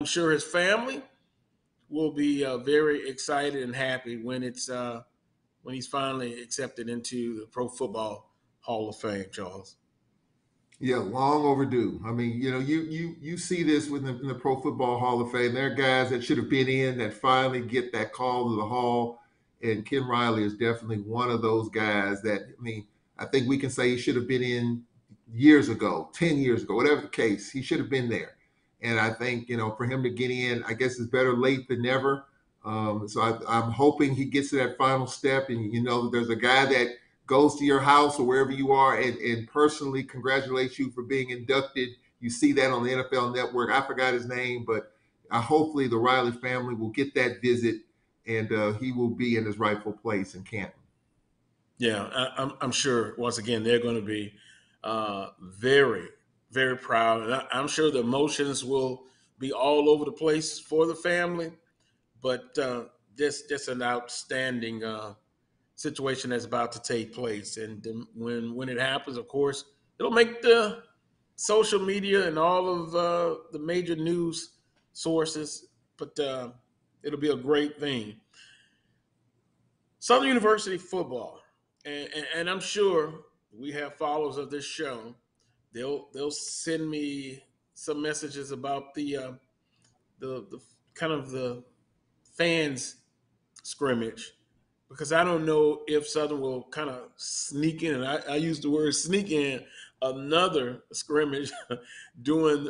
I'm sure his family will be very excited and happy when it's when he's finally accepted into the Pro Football Hall of Fame, Charles. Yeah, long overdue. I mean, you know, you see this within the Pro Football Hall of Fame. There are guys that should have been in that finally get that call to the Hall, and Kim Riley is definitely one of those guys that, I mean, I think we can say he should have been in years ago, 10 years ago, whatever the case, he should have been there. And I think, you know, for him to get in, I guess it's better late than never. So I'm hoping he gets to that final step. And, you know, there's a guy that goes to your house or wherever you are and personally congratulates you for being inducted. You see that on the NFL Network. I forgot his name, but hopefully the Riley family will get that visit and he will be in his rightful place in Canton. Yeah, I'm sure, once again, they're going to be very, very proud. And I'm sure the emotions will be all over the place for the family. But just an outstanding situation that's about to take place. And when it happens, of course, it'll make the social media and all of the major news sources. But it'll be a great thing. Southern University football. And I'm sure we have followers of this show. They'll send me some messages about the kind of the fans scrimmage, because I don't know if Southern will kind of sneak in. And I use the word sneak in another scrimmage during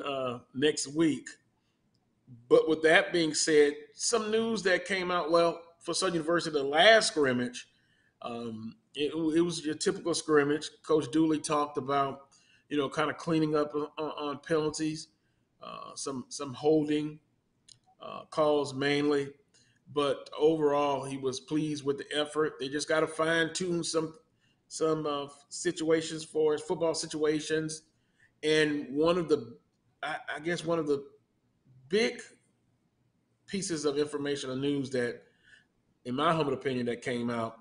next week. But with that being said, some news that came out, well, for Southern University, the last scrimmage, It was your typical scrimmage. Coach Dooley talked about, you know, kind of cleaning up on penalties, some holding calls mainly. But overall, he was pleased with the effort. They just got to fine tune some situations for his football situations. And one of the big pieces of information or news that, in my humble opinion, that came out.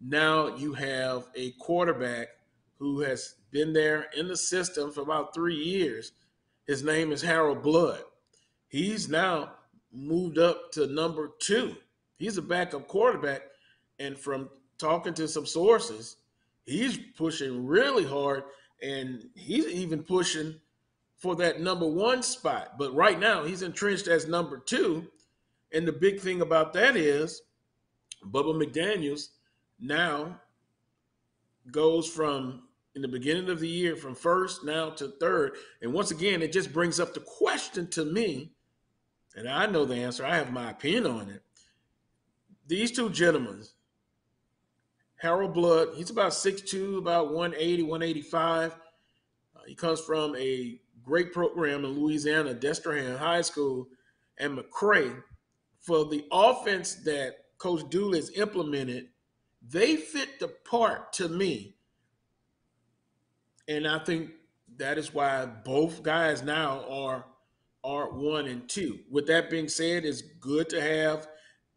Now you have a quarterback who has been there in the system for about 3 years. His name is Harold Blood. He's now moved up to number 2. He's a backup quarterback. And from talking to some sources, he's pushing really hard, and he's even pushing for that number 1 spot. But right now he's entrenched as number 2. And the big thing about that is Bubba McDaniels now goes from, in the beginning of the year, from first now to third. And once again, it just brings up the question to me, and I know the answer. I have my opinion on it. These two gentlemen, Harold Blood, he's about 6'2", about 180, 185. He comes from a great program in Louisiana, Destrehan High School, and McCray. For the offense that Coach Dooley has implemented, they fit the part to me. And I think that is why both guys now are 1 and 2. With that being said, it's good to have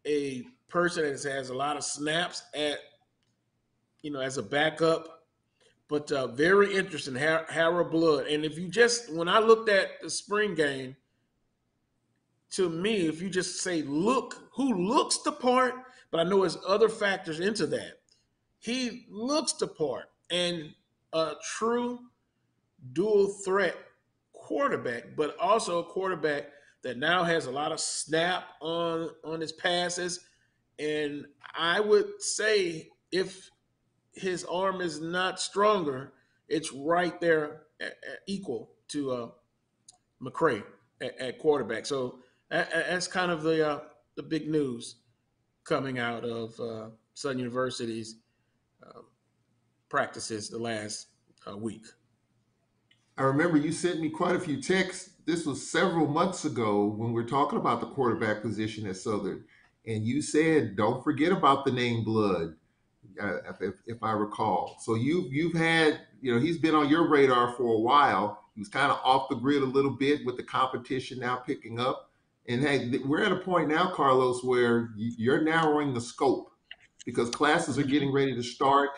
a person that has a lot of snaps at, you know, as a backup, but very interesting, Harold Blood. And if you just, when I looked at the spring game, to me, if you just say, look, who looks the part, but I know there's other factors into that. He looks the part, and a true dual threat quarterback, but also a quarterback that now has a lot of snap on his passes. And I would say if his arm is not stronger, it's right there at equal to McCray at quarterback. So that's kind of the big news coming out of Southern University's practices the last week. I remember you sent me quite a few texts. This was several months ago when we were talking about the quarterback position at Southern, and you said, don't forget about the name Blood, if I recall. So you've had, you know, he's been on your radar for a while. He was kind of off the grid a little bit with the competition now picking up. And hey, we're at a point now, Carlos, where you're narrowing the scope because classes are getting ready to start.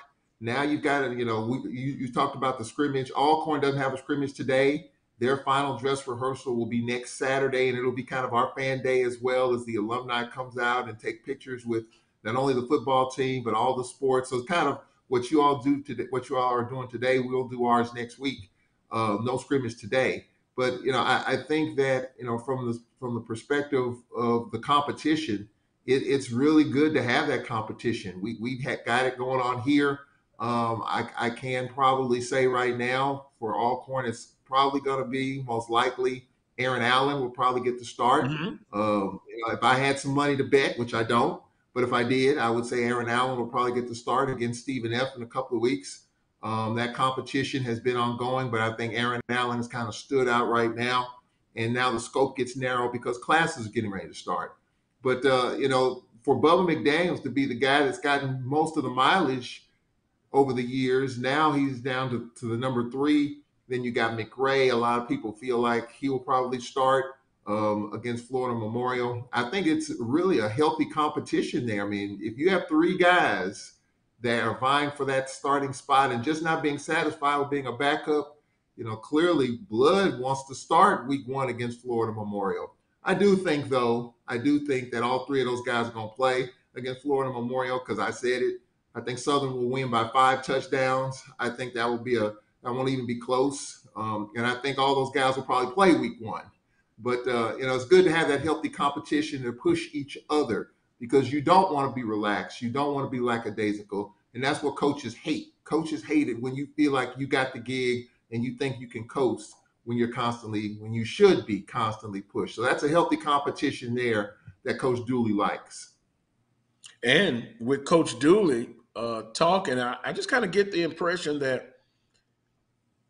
Now you've got to, you know, you talked about the scrimmage. Alcorn doesn't have a scrimmage today. Their final dress rehearsal will be next Saturday, and it'll be kind of our fan day as well, as the alumni comes out and take pictures with not only the football team, but all the sports. So it's kind of what you all do today, what you all are doing today, we'll do ours next week. No scrimmage today. But, you know, I think that, you know, from the perspective of the competition, it's really good to have that competition. We've got it going on here. I can probably say right now for Alcorn, it's probably going to be most likely Aaron Allen will probably get the start. Mm-hmm. You know, if I had some money to bet, which I don't, but if I did, I would say Aaron Allen will probably get the start against Stephen F. in a couple of weeks. That competition has been ongoing, but I think Aaron Allen has kind of stood out right now. And now the scope gets narrow because classes are getting ready to start. But, you know, for Bubba McDaniels to be the guy that's gotten most of the mileage over the years, now he's down to the number 3. Then you got McCray. A lot of people feel like he will probably start against Florida Memorial. I think it's really a healthy competition there. I mean, if you have 3 guys that are vying for that starting spot and just not being satisfied with being a backup, you know, clearly Blood wants to start week 1 against Florida Memorial. I do think that all 3 of those guys are going to play against Florida Memorial because I said it. I think Southern will win by 5 touchdowns. I think that will be that won't even be close. And I think all those guys will probably play week 1. But, you know, it's good to have that healthy competition to push each other because you don't want to be relaxed. You don't want to be lackadaisical. And that's what coaches hate. Coaches hate it when you feel like you got the gig and you think you can coast when you should be constantly pushed. So that's a healthy competition there that Coach Dooley likes. And with Coach Dooley talking, I just kind of get the impression that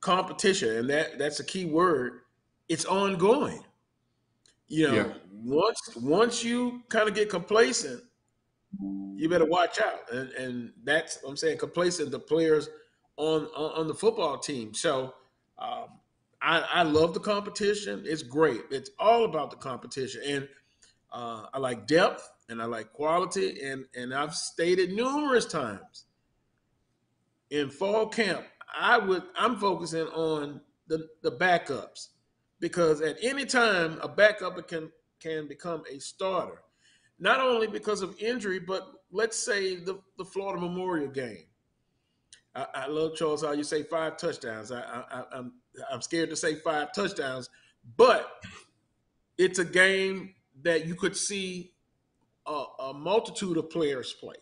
competition, and that's a key word, it's ongoing. You know, yeah. Once you kind of get complacent, you better watch out. And that's what I'm saying, complacent, the players on the football team. So I love the competition. It's great. It's all about the competition. And I like depth and I like quality. And I've stated numerous times in fall camp, I'm focusing on the backups. Because at any time, a backup can become a starter, not only because of injury, but let's say the Florida Memorial game. I love, Charles, how you say 5 touchdowns. I'm scared to say 5 touchdowns, but it's a game that you could see a multitude of players play.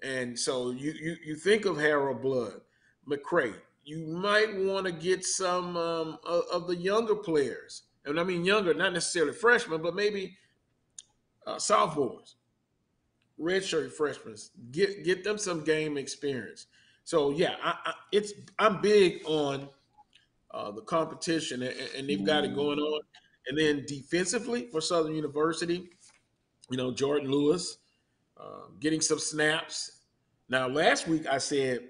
And so you think of Harold Blood, McCray. You might want to get some of the younger players. And I mean younger, not necessarily freshmen, but maybe sophomores, redshirt freshmen. Get them some game experience. So, yeah, I'm big on the competition, and they've got it going on. And then defensively for Southern University, you know, Jordan Lewis getting some snaps. Now, last week I said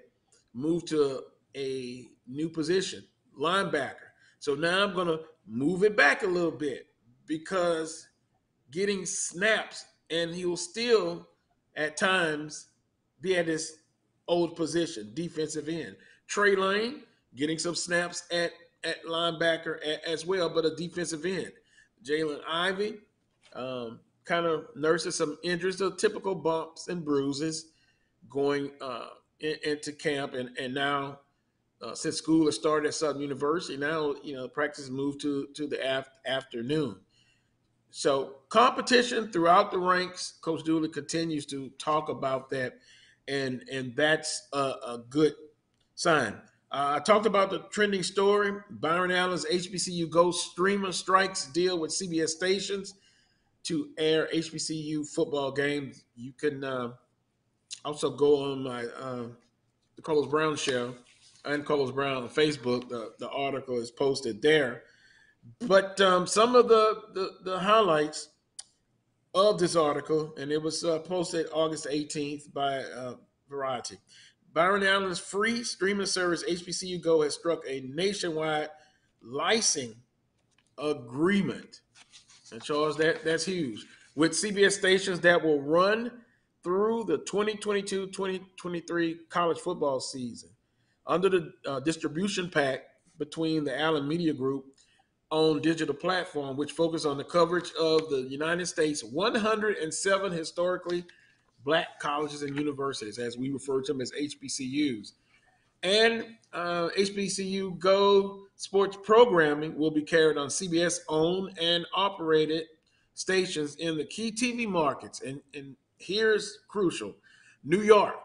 move to a new position, linebacker. So now I'm going to move it back a little bit because getting snaps, and he will still at times be at his old position, defensive end. Trey Lane getting some snaps at linebacker as well, but a defensive end. Jalen Ivey kind of nurses some injuries, the typical bumps and bruises going into camp, and now – since school has started at Southern University, now, you know, practice moved to the afternoon. So competition throughout the ranks, Coach Dooley continues to talk about that, and that's a good sign. I talked about the trending story, Byron Allen's HBCU Go streamer strikes deal with CBS stations to air HBCU football games. You can also go on my the Carlos Brown show. And Carlos Brown on Facebook, the article is posted there. But some of the highlights of this article, and it was posted August 18th by Variety. Byron Allen's free streaming service, HBCU Go, has struck a nationwide licensing agreement. And Charles, that's huge. With CBS stations that will run through the 2022-2023 college football season. Under the distribution pact, between the Allen Media Group owned digital platform, which focused on the coverage of the United States' 107 historically black colleges and universities, as we refer to them as HBCUs. And HBCU Go sports programming will be carried on CBS-owned and operated stations in the key TV markets. And here's crucial: New York,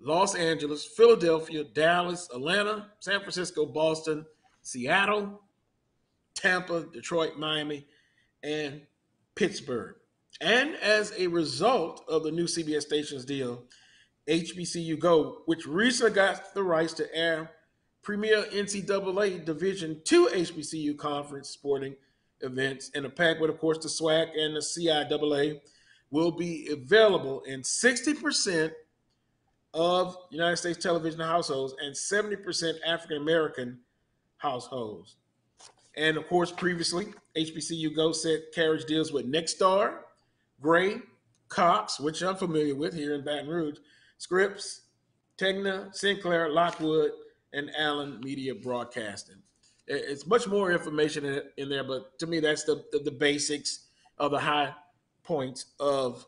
Los Angeles, Philadelphia, Dallas, Atlanta, San Francisco, Boston, Seattle, Tampa, Detroit, Miami, and Pittsburgh. And as a result of the new CBS stations deal, HBCU Go, which recently got the rights to air premier NCAA Division II HBCU conference sporting events in a pack with, of course, the SWAC and the CIAA, will be available in 60% of United States television households and 70% African-American households. And, of course, previously, HBCU Go said carriage deals with Nexstar, Gray, Cox, which I'm familiar with here in Baton Rouge, Scripps, Tegna, Sinclair, Lockwood, and Allen Media Broadcasting. It's much more information in there, but to me, that's the basics of the high points of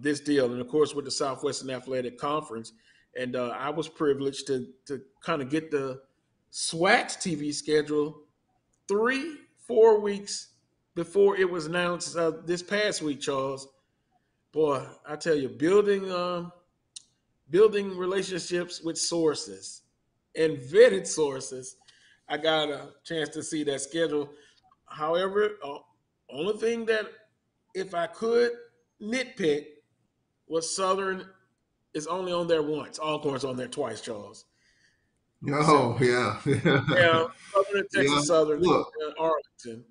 this deal. And, of course, with the Southwestern Athletic Conference. And I was privileged to kind of get the SWAC's TV schedule 3-4 weeks before it was announced this past week, Charles. Boy, I tell you, building relationships with sources and vetted sources. I got a chance to see that schedule. However, only thing that, if I could nitpick, was Southern is only on there once. Alcorn's on there twice, Charles. Oh, so, yeah. Yeah, Southern, Texas, yeah. Southern, look, Arlington.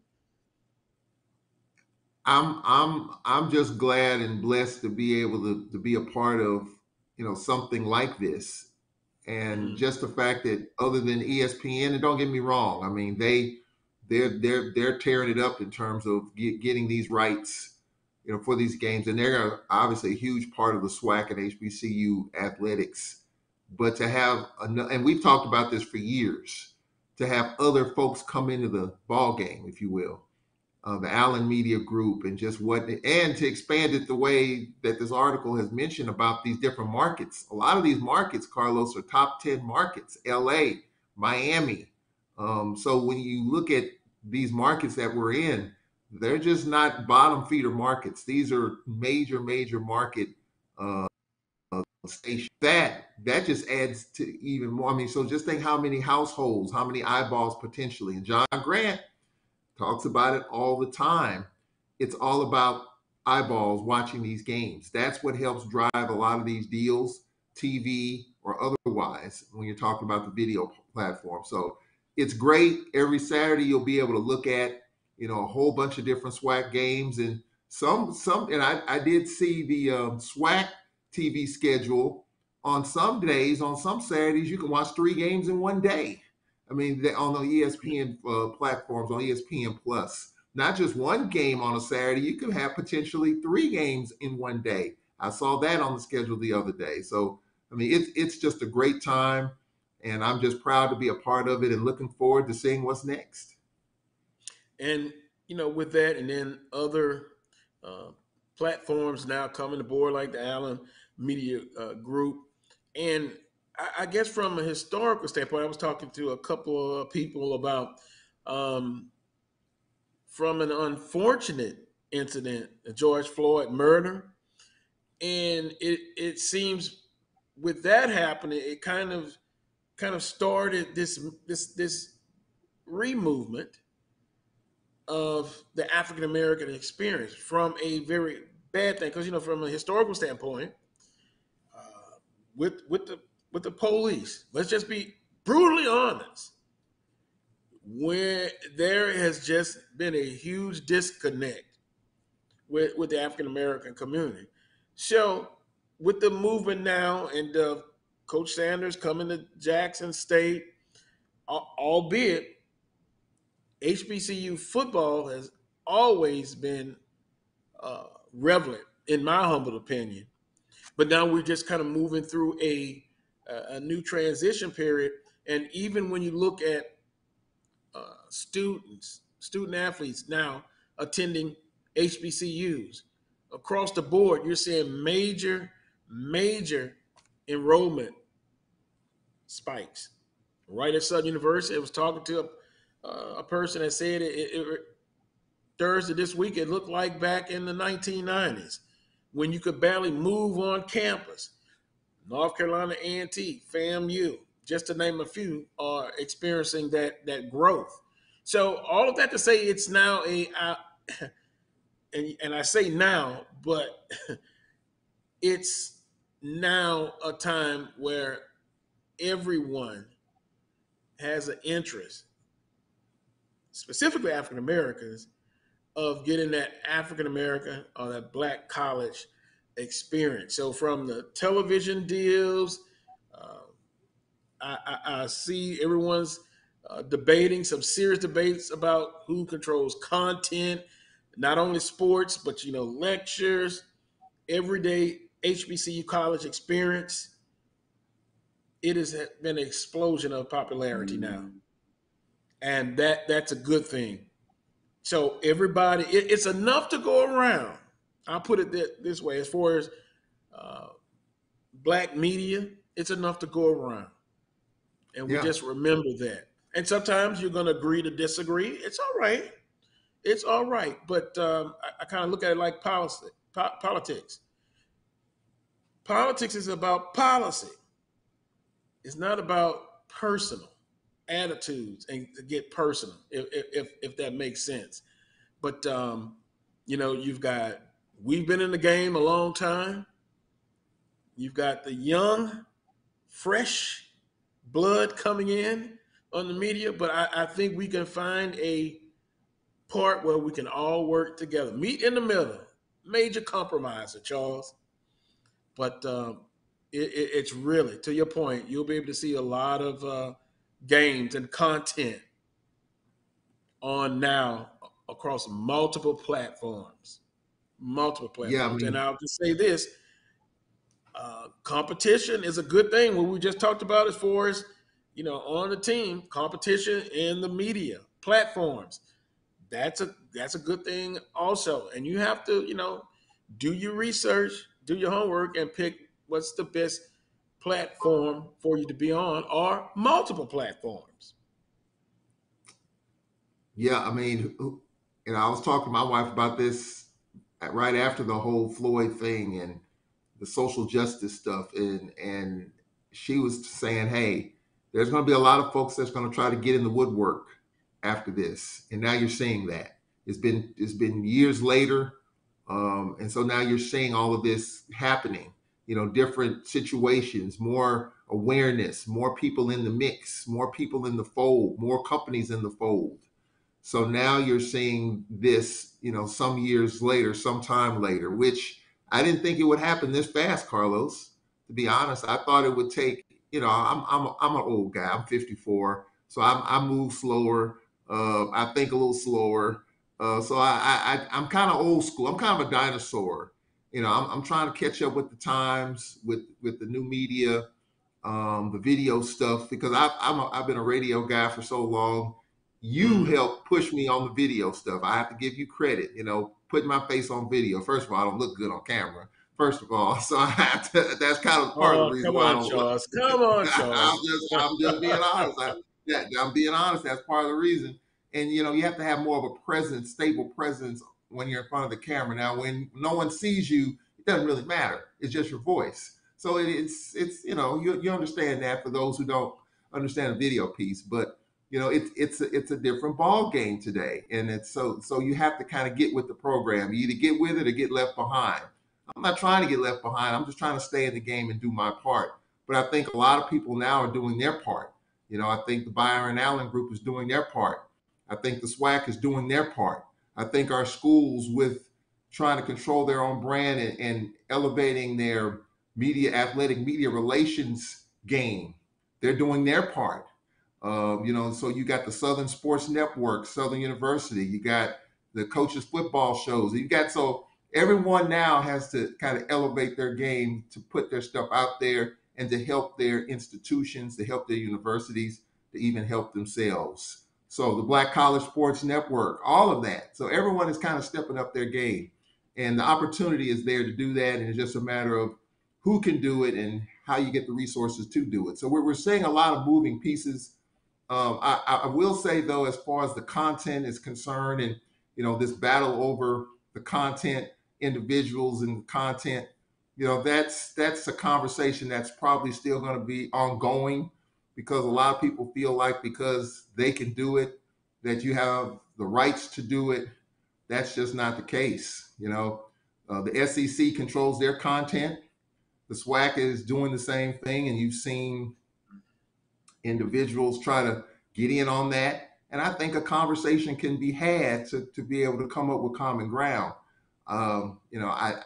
I'm just glad and blessed to be able to be a part of, you know, something like this. And just the fact that other than ESPN, and don't get me wrong, I mean, they're tearing it up in terms of getting these rights, you know, for these games. And they're obviously a huge part of the SWAC and HBCU athletics. But to have, and we've talked about this for years, to have other folks come into the ball game, if you will, the Allen Media Group, and just and to expand it the way that this article has mentioned about these different markets. A lot of these markets, Carlos, are top 10 markets, LA, Miami. So when you look at these markets that we're in, they're just not bottom feeder markets. These are major, major market station. That just adds to even more. I mean, so just think how many households, how many eyeballs potentially. And John Grant talks about it all the time. It's all about eyeballs watching these games. That's what helps drive a lot of these deals, TV or otherwise, when you're talking about the video platform. So it's great. Every Saturday you'll be able to look at, you know, a whole bunch of different SWAC games, and some. And I did see the SWAC TV schedule on some days. On some Saturdays, you can watch 3 games in one day. I mean, on the ESPN platforms, on ESPN Plus, not just one game on a Saturday, you could have potentially 3 games in one day. I saw that on the schedule the other day. So, I mean, it's just a great time, and I'm just proud to be a part of it and looking forward to seeing what's next. And, you know, with that, and then other platforms now coming aboard like the Allen Media Group. And I guess from a historical standpoint, I was talking to a couple of people about from an unfortunate incident, the George Floyd murder. And it seems with that happening, it kind of started this re-movement of the African-American experience from a very bad thing. Because, you know, from a historical standpoint, with the police, let's just be brutally honest, where there has just been a huge disconnect with the African-American community. So with the movement now and Coach Sanders coming to Jackson State, albeit HBCU football has always been relevant, in my humble opinion. But now we're just kind of moving through a new transition period. And even when you look at student athletes now attending HBCUs. Across the board, you're seeing major, major enrollment spikes. Right at Southern University, I was talking to a person that said it Thursday this week, it looked like back in the 1990s when you could barely move on campus. North Carolina A&T, FAMU, just to name a few, are experiencing that growth. So all of that to say, it's now and I say now, but it's now a time where everyone has an interest, specifically African Americans, of getting that African American or that Black college experience. So from the television deals, I see everyone's debating some serious debates about who controls content, not only sports, but, you know, lectures, everyday HBCU college experience. It has been an explosion of popularity now. And that's a good thing. So everybody, it's enough to go around. I'll put it this way, as far as Black media, it's enough to go around. And we just remember that. And sometimes you're going to agree to disagree. It's all right. It's all right. But I kind of look at it like politics. Politics is about policy. It's not about personal attitudes and to get personal, if that makes sense. But, you know, we've been in the game a long time. You've got the young, fresh blood coming in on the media, but I think we can find a part where we can all work together. Meet in the middle, major compromiser, Charles. But, it's really, to your point, you'll be able to see a lot of games and content on now across multiple platforms. And I'll just say this, competition is a good thing. What we just talked about as far as, you know, on the team, competition in the media platforms, that's a good thing also. And you have to, you know, do your research, do your homework, and pick what's the best platform for you to be on, or multiple platforms. Yeah, I mean, and I was talking to my wife about this right after the whole Floyd thing and the social justice stuff. And she was saying, hey, there's going to be a lot of folks that's going to try to get in the woodwork after this. And now you're seeing that. It's been years later. And so now you're seeing all of this happening. You know, different situations, more awareness, more people in the mix, more people in the fold, more companies in the fold. So now you're seeing this, you know, some years later, some time later, which I didn't think it would happen this fast, Carlos, to be honest. I thought it would take, you know, I'm an old guy, I'm 54. So I move slower. I think a little slower. So I'm kind of old school. I'm kind of a dinosaur. You know, I'm trying to catch up with the times, with the new media, the video stuff, because I've been a radio guy for so long. You helped push me on the video stuff. I have to give you credit, you know, putting my face on video. First of all, I don't look good on camera, first of all. So I have to, that's kind of part of the reason why I don't look good. Come on, Charles. I'm just being honest. I'm being honest. That's part of the reason. And, you know, you have to have more of a presence, stable presence when you're in front of the camera. Now, when no one sees you, it doesn't really matter. It's just your voice. So it's you know, you understand that for those who don't understand the video piece, but you know, it's a different ball game today. And it's so you have to kind of get with the program. You either get with it or get left behind. I'm not trying to get left behind. I'm just trying to stay in the game and do my part. But I think a lot of people now are doing their part. You know, I think the Byron Allen group is doing their part. I think the SWAC is doing their part. I think our schools, with trying to control their own brand and elevating their athletic media relations game, they're doing their part. You know, so you got the Southern Sports Network, Southern University, you got the coaches' football shows, so everyone now has to kind of elevate their game to put their stuff out there and to help their institutions, to help their universities, to even help themselves. So the Black College Sports Network, all of that. So everyone is kind of stepping up their game. And the opportunity is there to do that. And it's just a matter of who can do it and how you get the resources to do it. So we're seeing a lot of moving pieces. I will say, though, as far as the content is concerned and, you know, this battle over the content, individuals and content, you know, that's a conversation that's probably still going to be ongoing, because a lot of people feel like because they can do it, that you have the rights to do it. That's just not the case. You know, the SEC controls their content. The SWAC is doing the same thing, and you've seen individuals try to get in on that. And I think a conversation can be had to be able to come up with common ground. You know, I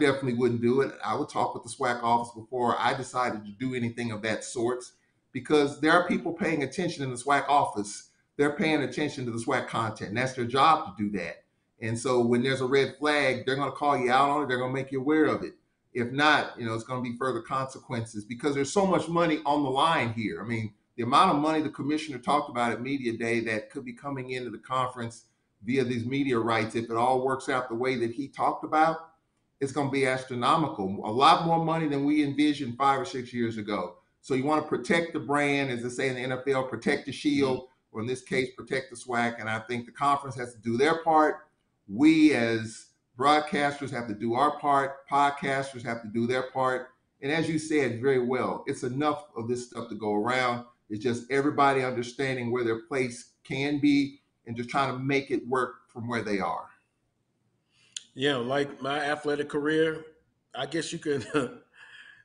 definitely wouldn't do it. I would talk with the SWAC office before I decided to do anything of that sort, because there are people paying attention in the SWAC office. They're paying attention to the SWAC content. That's their job to do that. And so when there's a red flag, they're going to call you out on it. They're going to make you aware of it. If not, you know, it's going to be further consequences, because there's so much money on the line here. I mean, the amount of money the commissioner talked about at Media Day that could be coming into the conference via these media rights, if it all works out the way that he talked about, it's going to be astronomical. A lot more money than we envisioned 5 or 6 years ago. So you want to protect the brand, as they say in the NFL, protect the shield, or in this case, protect the SWAC. And I think the conference has to do their part. We as broadcasters have to do our part. Podcasters have to do their part. And as you said very well, it's enough of this stuff to go around. It's just everybody understanding where their place can be and just trying to make it work from where they are. Yeah, like my athletic career, I guess you could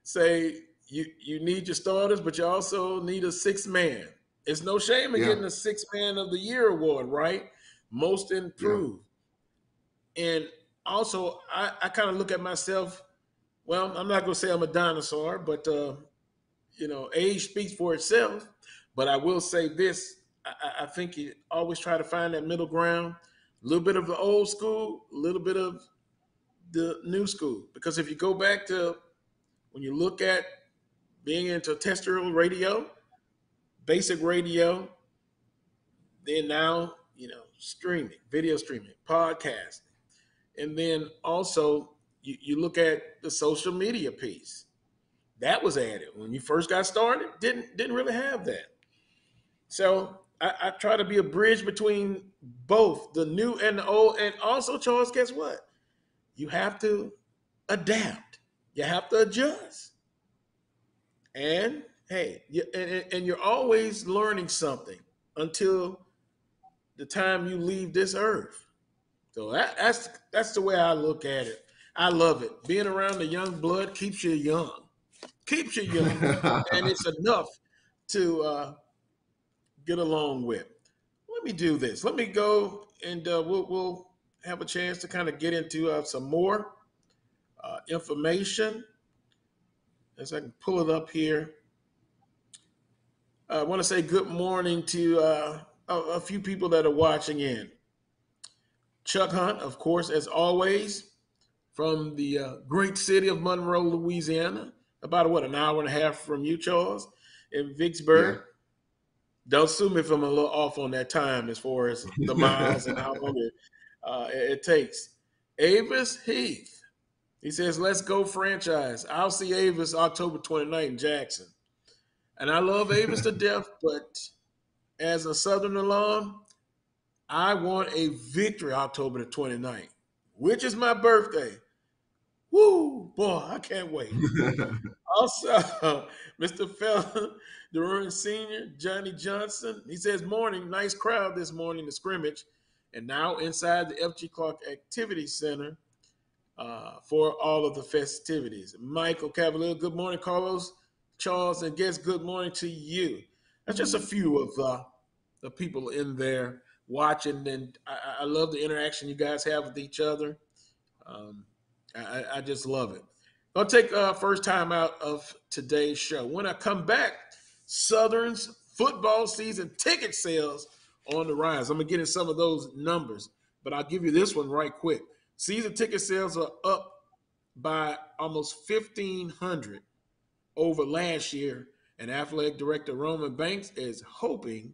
say you need your starters, but you also need a six-man. It's no shame in getting a six-man of the year award, right? Most improved. Yeah. And also, I kind of look at myself, well, I'm not going to say I'm a dinosaur, but, you know, age speaks for itself. But I will say this. I think you always try to find that middle ground, a little bit of the old school, a little bit of the new school. Because if you go back to when you look at being into terrestrial radio, basic radio, then now, you know, streaming, video streaming, podcasting. And then also you look at the social media piece. That was added. When you first got started, didn't really have that. So I try to be a bridge between both the new and the old. And also, Charles, guess what? You have to adapt. You have to adjust. And, hey, you're always learning something until the time you leave this earth. So that's the way I look at it. I love it. Being around the young blood keeps you young. Keeps you young. And it's enough to get along with. Let me do this. Let me go and we'll have a chance to kind of get into some more information as I can pull it up here. I want to say good morning to a few people that are watching in. Chuck Hunt, of course, as always, from the great city of Monroe, Louisiana, about an hour and a half from you, Charles, in Vicksburg. Yeah. Don't sue me if I'm a little off on that time as far as the miles and how long it takes. Avis Heath, he says, let's go franchise. I'll see Avis October 29th in Jackson. And I love Avis to death, but as a Southern alum, I want a victory October the 29th, which is my birthday. Woo, boy, I can't wait. Also, Mr. Felton, Duran Sr., Johnny Johnson, he says, morning, nice crowd this morning, the scrimmage, and now inside the F.G. Clark Activity Center for all of the festivities. Michael Cavalier, good morning, Carlos, Charles, and guests, good morning to you. That's just a few of the people in there watching, and I love the interaction you guys have with each other. I just love it. I'll take first time out of today's show. When I come back, Southern's football season ticket sales on the rise. I'm going to get in some of those numbers, but I'll give you this one right quick. Season ticket sales are up by almost 1,500 over last year, and athletic director Roman Banks is hoping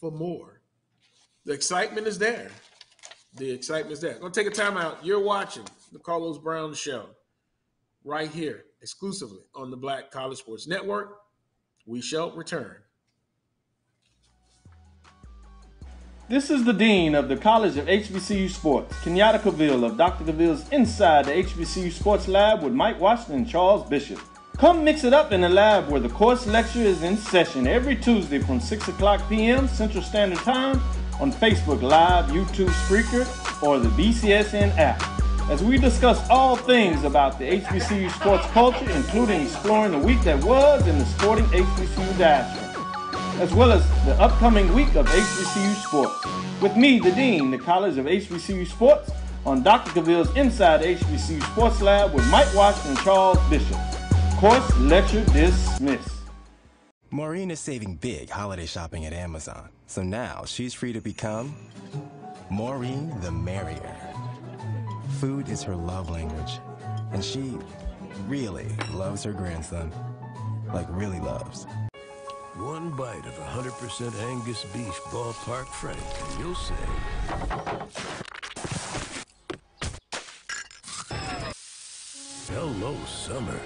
for more. The excitement is there. The excitement is there. I'm going to take a timeout. You're watching The Carlos Brown Show right here exclusively on the Black College Sports Network. We shall return. This is the Dean of the College of HBCU Sports, Kenyatta Cavill of Dr. Cavill's Inside the HBCU Sports Lab with Mike Washington and Charles Bishop. Come mix it up in the lab where the course lecture is in session every Tuesday from 6 o'clock p.m. Central Standard Time on Facebook Live, YouTube Spreaker, or the BCSN app, as we discuss all things about the HBCU sports culture, including exploring the week that was in the sporting HBCU diaspora, as well as the upcoming week of HBCU sports. With me, the Dean, the College of HBCU Sports, on Dr. Cavill's Inside HBCU Sports Lab with Mike Washington and Charles Bishop. Course lecture dismissed. Maureen is saving big holiday shopping at Amazon, so now she's free to become Maureen the Merrier. Food is her love language, and she really loves her grandson, like really loves. One bite of 100% Angus beef ballpark frank, and you'll say, hello, summer.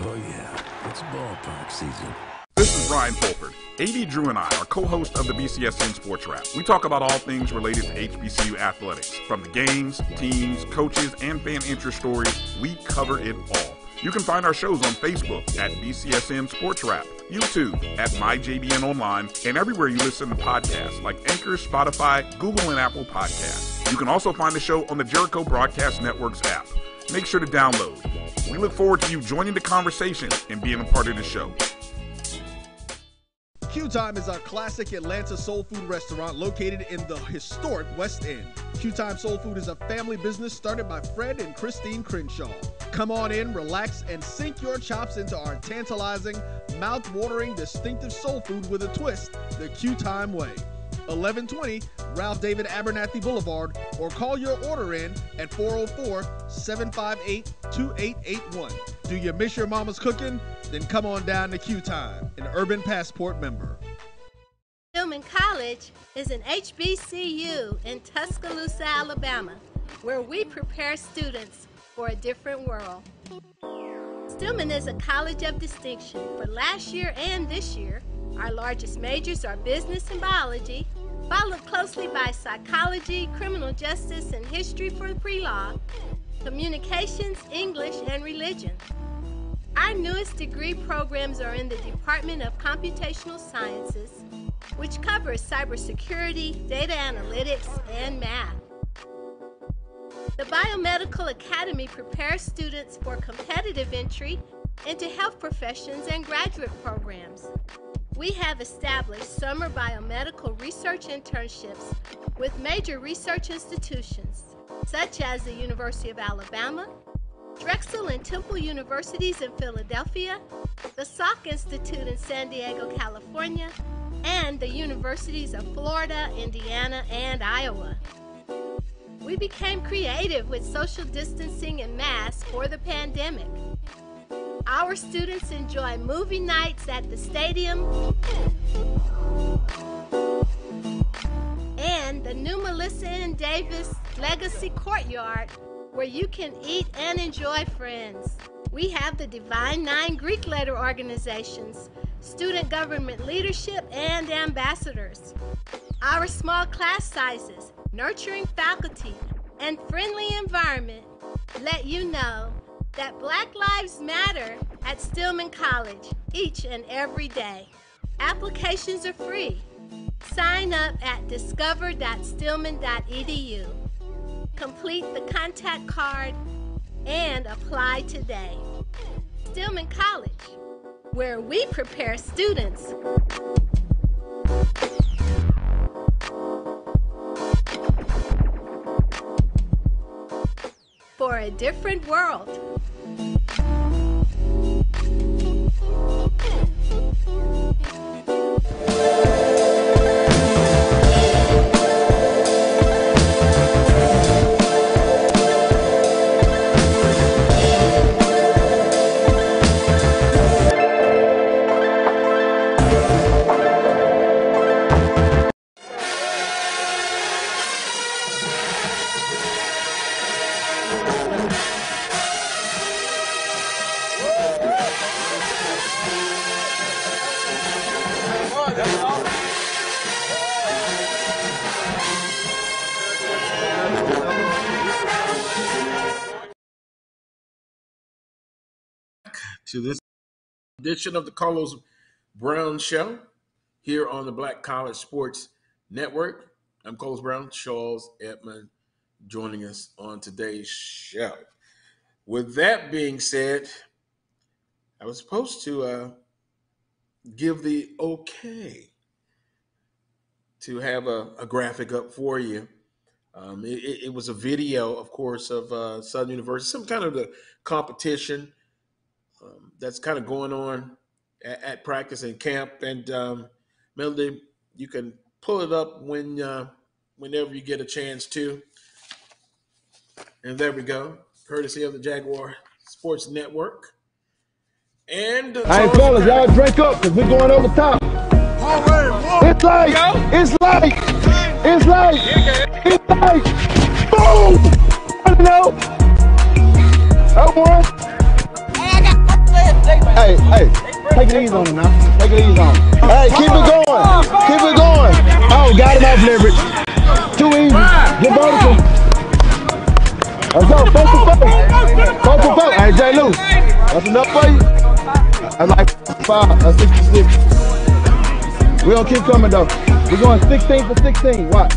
Oh, yeah, it's ballpark season. This is Brian Fulford. AD Drew and I are co-hosts of the BCSN SportsWrap. We talk about all things related to HBCU athletics. From the games, teams, coaches, and fan interest stories, we cover it all. You can find our shows on Facebook at BCSN SportsWrap, YouTube at MyJBN Online, and everywhere you listen to podcasts like Anchor, Spotify, Google, and Apple Podcasts. You can also find the show on the Jericho Broadcast Networks app. Make sure to download. We look forward to you joining the conversation and being a part of the show. Q-Time is our classic Atlanta soul food restaurant located in the historic West End. Q-Time Soul Food is a family business started by Fred and Christine Crenshaw. Come on in, relax, and sink your chops into our tantalizing, mouth-watering, distinctive soul food with a twist, the Q-Time way. 1120 Ralph David Abernathy Boulevard, or call your order in at 404-758-2881. Do you miss your mama's cooking? Then come on down to Q-Time, an Urban Passport member. Stillman College is an HBCU in Tuscaloosa, Alabama, where we prepare students for a different world. Stillman is a college of distinction, for last year and this year, our largest majors are business and biology, followed closely by psychology, criminal justice, and history for pre-law, communications, English, and religion. Our newest degree programs are in the Department of Computational Sciences, which covers cybersecurity, data analytics, and math. The Biomedical Academy prepares students for competitive entry into health professions and graduate programs. We have established summer biomedical research internships with major research institutions such as the University of Alabama, Drexel and Temple Universities in Philadelphia, the SWAC Institute in San Diego, California, and the universities of Florida, Indiana, and Iowa. We became creative with social distancing and masks for the pandemic. Our students enjoy movie nights at the stadium and the new Melissa and Davis Legacy Courtyard, where you can eat and enjoy friends. We have the Divine Nine Greek letter organizations, student government leadership, and ambassadors. Our small class sizes, nurturing faculty, and friendly environment let you know that Black Lives Matter at Stillman College each and every day. Applications are free. Sign up at discover.stillman.edu. Complete the contact card and apply today. Stillman College, where we prepare students. For a different world. to this edition of the Carlos Brown Show here on the Black College Sports Network. I'm Carlos Brown, Charles Edmond joining us on today's show. With that being said, I was supposed to give the okay to have a graphic up for you. It was a video, of course, of Southern University, some kind of the competition that's kind of going on at practice and camp. And Melody, you can pull it up when whenever you get a chance to. And there we go, courtesy of the Jaguar Sports Network. And hey, fellas, y'all drink up because we're going over top. It's like, boom! I don't know. Oh, boy. Hey, take it easy on him now. Take it easy on him. Hey, keep it going. Keep it going. Oh, got him off leverage. Too easy. Get vertical. Let's go. Focus. Hey, J. Lou. That's enough for you. I like 5, 6 to 6. We don't keep coming though. We're going 16 for 16. Watch.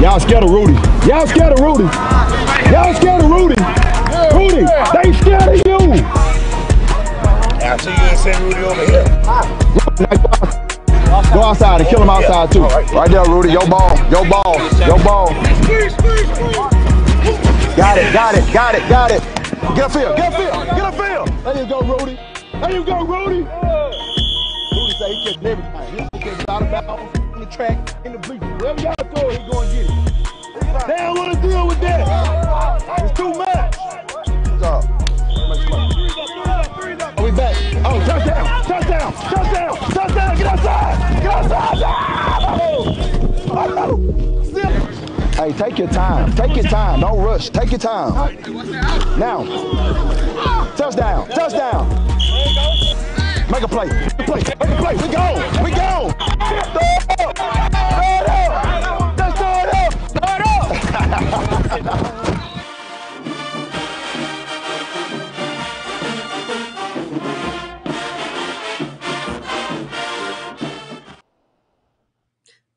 Y'all scared of Rudy. Y'all scared of Rudy. Y'all scared of Rudy. Rudy, they scared of you. I see you didn't send Rudy over here. Go outside and kill him outside too. Right there, Rudy. Your ball. Got it. Get a field. There you go, Rudy. He catches everything. He catches out of bounds, in the track, in the bleachers. Wherever y'all throw it, he's going to get it. They don't want to deal with that. It's too much. Are we back? Oh, touchdown. Get outside. Oh. Hey, take your time. Don't rush. Take your time. Now. Touchdown. Make a play. We go. Throw it up. Let's throw it up.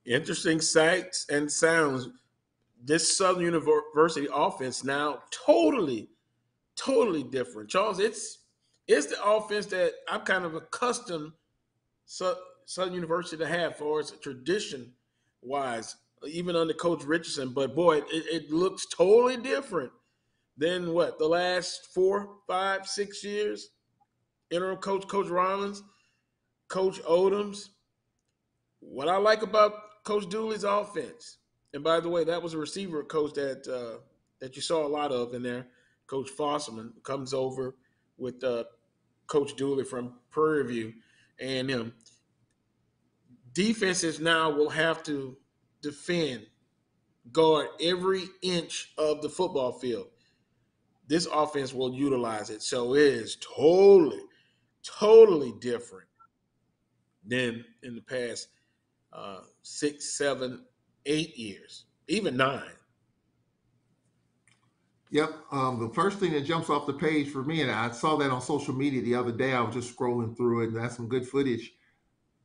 Interesting sights and sounds. This Southern University offense now totally different. Charles, it's the offense that I'm kind of accustomed Southern University to have for us tradition-wise, even under Coach Richardson. But, boy, it looks totally different than, what, the last 4, 5, 6 years? Interim coach, Coach Rollins, Coach Odoms. What I like about Coach Dooley's offense, and, by the way, that was a receiver coach that that you saw a lot of in there, Coach Fosselman, comes over with Coach Dooley from Prairie View, and defenses now will have to guard every inch of the football field. This offense will utilize it. So it is totally different than in the past 6, 7, 8 years, even 9. Yep. The first thing that jumps off the page for me, and I saw that on social media the other day, I was just scrolling through it, and that's some good footage.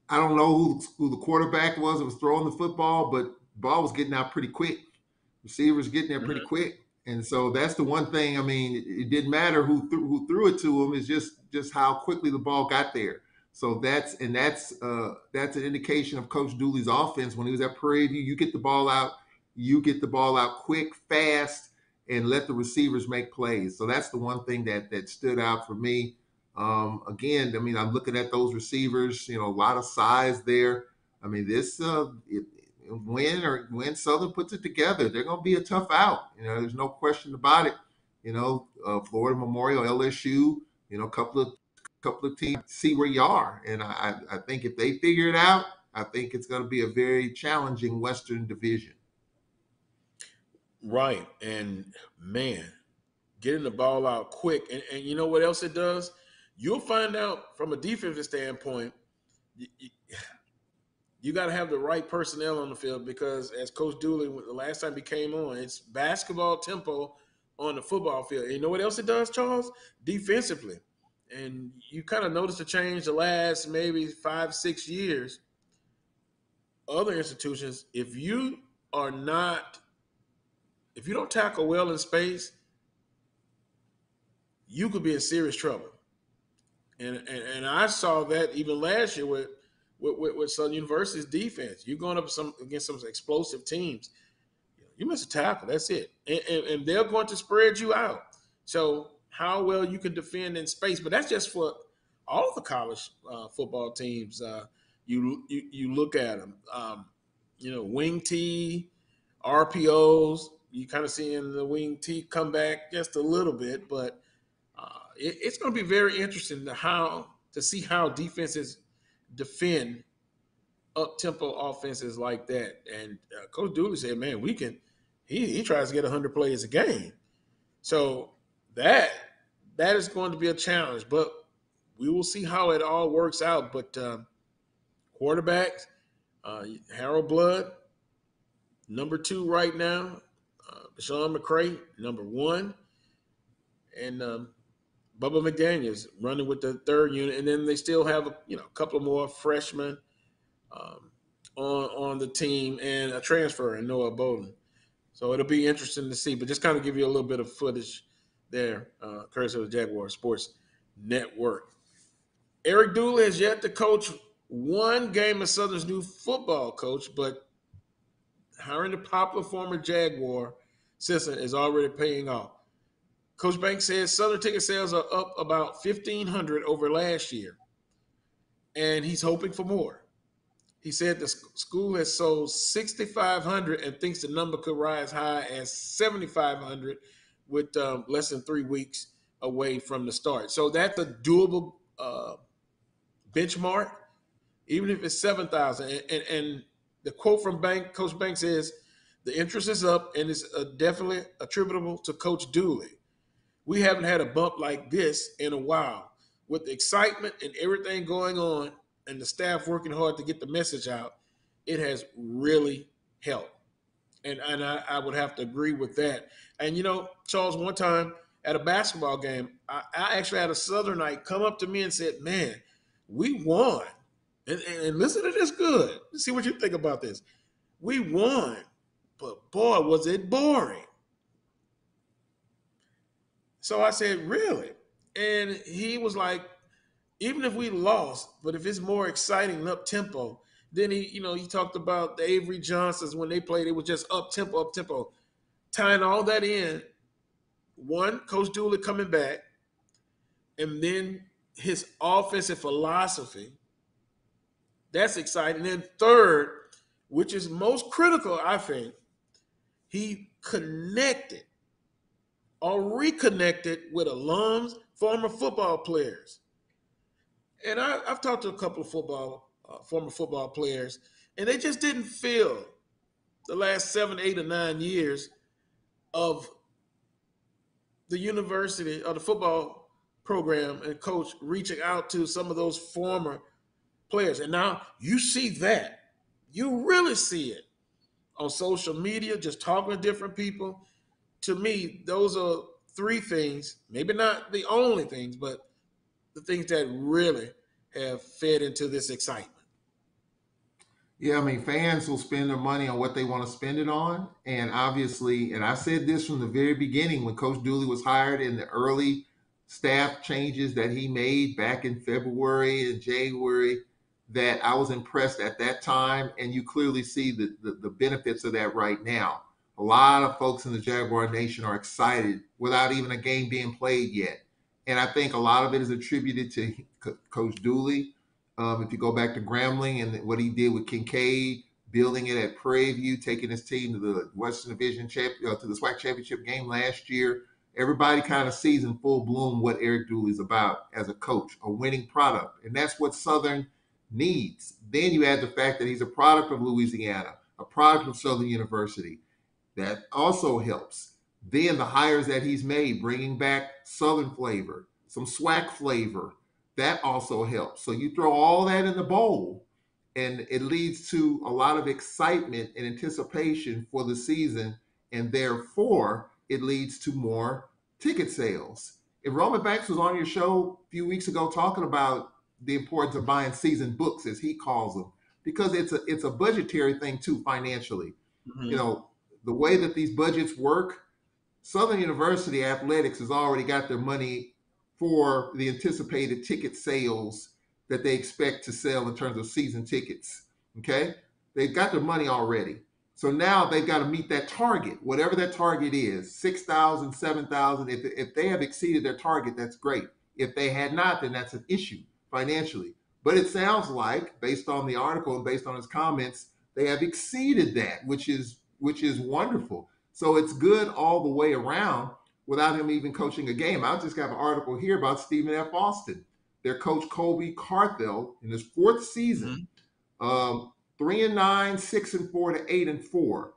I don't know who the quarterback was that was throwing the football, but ball was getting out pretty quick. Receivers getting there pretty quick. And so that's the one thing. I mean, it didn't matter who threw it to him. It's just how quickly the ball got there. So that's an indication of Coach Dooley's offense. When he was at Prairie View, you get the ball out quick, fast, and let the receivers make plays. So that's the one thing that stood out for me. Again, I mean, I'm looking at those receivers, a lot of size there. I mean, this when Southern puts it together, they're going to be a tough out. There's no question about it. Florida Memorial, LSU, couple of teams see where you are. And I think if they figure it out, I think it's going to be a very challenging Western Division. Right. And, man, getting the ball out quick. And you know what else it does? You'll find out from a defensive standpoint, you got to have the right personnel on the field because, as Coach Dooley, the last time he came on, it's basketball tempo on the football field. And you know what else it does, Charles? Defensively. And you kind of notice a change the last maybe 5-6 years. Other institutions, if you don't tackle well in space, you could be in serious trouble. And I saw that even last year with Southern University's defense. You're going up against some explosive teams. You miss a tackle, that's it. And they're going to spread you out. So how well you can defend in space, but that's just for all the college football teams. You look at them, wing T, RPOs. You kind of seeing the wing T come back just a little bit, but it's going to be very interesting to see how defenses defend up-tempo offenses like that. And Coach Dooley said, man, we can – he tries to get 100 plays a game. So that is going to be a challenge, but we will see how it all works out. But quarterbacks, Harold Blood, number 2 right now, Sean McCray, number 1, and Bubba McDaniels running with the third unit. And then they still have a couple more freshmen on the team and a transfer in Noah Bowden. So it'll be interesting to see, but just kind of give you a little bit of footage there, courtesy of the Jaguar Sports Network. Eric Dooley has yet to coach one game as Southern's new football coach, but hiring the popular former Jaguar assistant is already paying off. Coach Banks says Southern ticket sales are up about 1,500 over last year, and he's hoping for more. He said the school has sold 6,500 and thinks the number could rise high as 7,500 with less than 3 weeks away from the start. So that's a doable benchmark, even if it's 7,000. And the quote from Coach Banks is, the interest is up and it's definitely attributable to Coach Dooley. We haven't had a bump like this in a while. With the excitement and everything going on and the staff working hard to get the message out, it has really helped. And I would have to agree with that. And, Charles, one time at a basketball game, I actually had a Southernite come up to me and said, man, we won. And listen to this good. Let's see what you think about this. We won, but, boy, was it boring. So I said, really? And he was like, even if we lost, but if it's more exciting and up-tempo, then he talked about the Avery Johnsons when they played, it was just up-tempo. Tying all that in, one, Coach Dooley coming back, and then his offensive philosophy, that's exciting. And then third, which is most critical, I think, he connected or reconnected with alums, former football players. And I've talked to a couple of former football players, and they just didn't feel the last 7, 8, or 9 years of the university or the football program and coach reaching out to some of those former players. And now you see that. You really see it on social media, just talking to different people. To me, those are 3 things, maybe not the only things, but the things that really have fed into this excitement. Yeah, fans will spend their money on what they want to spend it on. And obviously, and I said this from the very beginning when Coach Dooley was hired in the early staff changes that he made back in February and January, that I was impressed at that time. And you clearly see the benefits of that right now. A lot of folks in the Jaguar Nation are excited without even a game being played yet. And I think a lot of it is attributed to Coach Dooley. If you go back to Grambling and what he did with Kincaid, building it at Prairie View, taking his team to the Western Division to the SWAC championship game last year, everybody kind of sees in full bloom what Eric Dooley's about as a coach, a winning product. And that's what Southern needs. Then you add the fact that he's a product of Louisiana, a product of Southern University. That also helps. Then the hires that he's made, bringing back Southern flavor, some SWAC flavor, that also helps. So you throw all that in the bowl, and it leads to a lot of excitement and anticipation for the season, and therefore it leads to more ticket sales. If Roman Banks was on your show a few weeks ago talking about the importance of buying season books, as he calls them, because it's a budgetary thing too, financially. Mm-hmm. You know, the way that these budgets work, Southern University Athletics has already got their money for the anticipated ticket sales that they expect to sell in terms of season tickets, okay? They've got their money already. So now they've got to meet that target, whatever that target is, 6,000, 7,000. If they have exceeded their target, that's great. If they had not, then that's an issue financially. But it sounds like, based on the article and based on his comments, they have exceeded that, which is wonderful. So it's good all the way around without him even coaching a game. I just got an article here about Stephen F. Austin. Their coach, Colby Carthel, in his fourth season, 3-9, 6-4 to 8-4.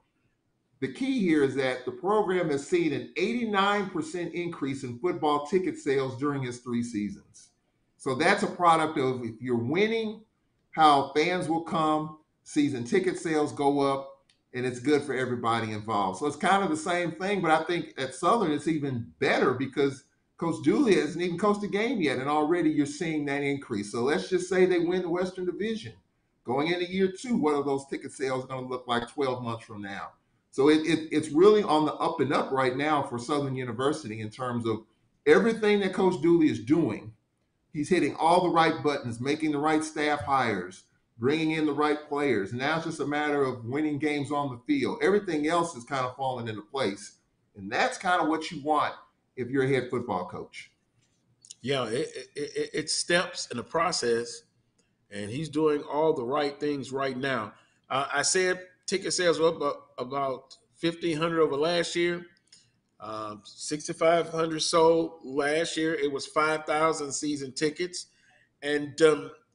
The key here is that the program has seen an 89% increase in football ticket sales during his three seasons. So that's a product of, if you're winning, how fans will come, season ticket sales go up, and it's good for everybody involved. So it's kind of the same thing, but I think at Southern it's even better because Coach Dooley hasn't even coached a game yet, and already you're seeing that increase. So let's just say they win the Western Division. Going into year two, what are those ticket sales going to look like 12 months from now? So it's really on the up and up right now for Southern University in terms of everything that Coach Dooley is doing. He's hitting all the right buttons, making the right staff hires, bringing in the right players. Now it's just a matter of winning games on the field. Everything else is kind of falling into place. And that's kind of what you want if you're a head football coach. Yeah, it's steps in the process. And he's doing all the right things right now. I said ticket sales were up about 1,500 over last year, 6,500 sold last year. It was 5,000 season tickets. And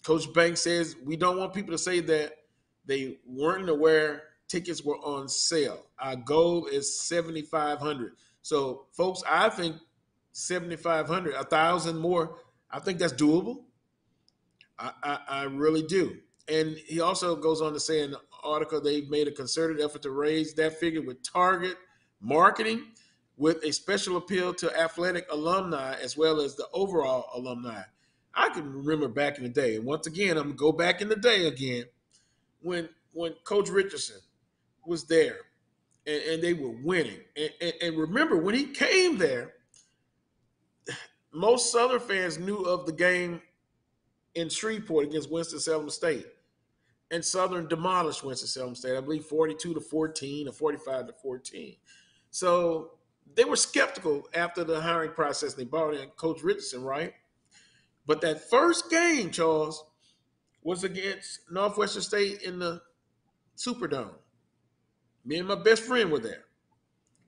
Coach Banks says we don't want people to say that they weren't aware tickets were on sale. Our goal is 7,500. So, folks, I think 7,500, 1,000 more, I think that's doable. I really do. And he also goes on to say in the article they've made a concerted effort to raise that figure with target marketing with a special appeal to athletic alumni as well as the overall alumni. I can remember back in the day, and once again, I'm going to go back in the day again, when Coach Richardson was there and they were winning. And remember, when he came there, most Southern fans knew of the game in Shreveport against Winston-Salem State. And Southern demolished Winston-Salem State, I believe 42-14 or 45-14. So they were skeptical after the hiring process. They brought in Coach Richardson, right? But that first game, Charles, was against Northwestern State in the Superdome. Me and my best friend were there.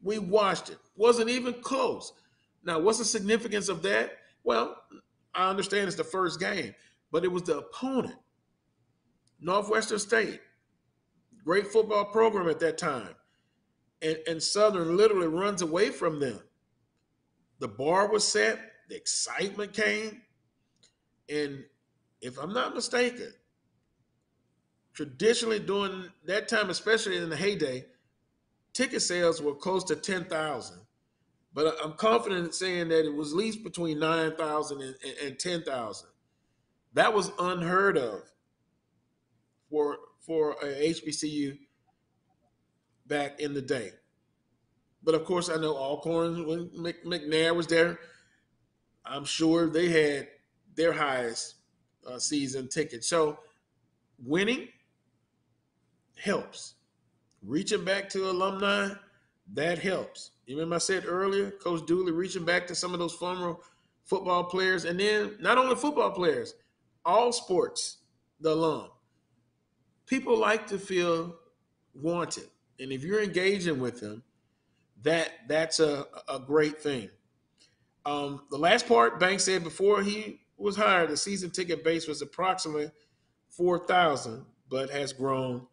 We watched it. Wasn't even close. Now, what's the significance of that? Well, I understand it's the first game, but it was the opponent, Northwestern State, great football program at that time, and Southern literally runs away from them. The bar was set, the excitement came, and if I'm not mistaken, traditionally during that time, especially in the heyday, ticket sales were close to 10,000. But I'm confident in saying that it was at least between 9,000 and 10,000. That was unheard of for a HBCU back in the day. But, of course, I know Alcorn, when McNair was there, I'm sure they had their highest season ticket. So winning helps. Reaching back to alumni, that helps. You remember I said earlier, Coach Dooley reaching back to some of those former football players, and then not only football players, all sports, the alum. People like to feel wanted, and if you're engaging with them, that's a great thing. The last part, Banks said before he was hired, the season ticket base was approximately 4,000, but has grown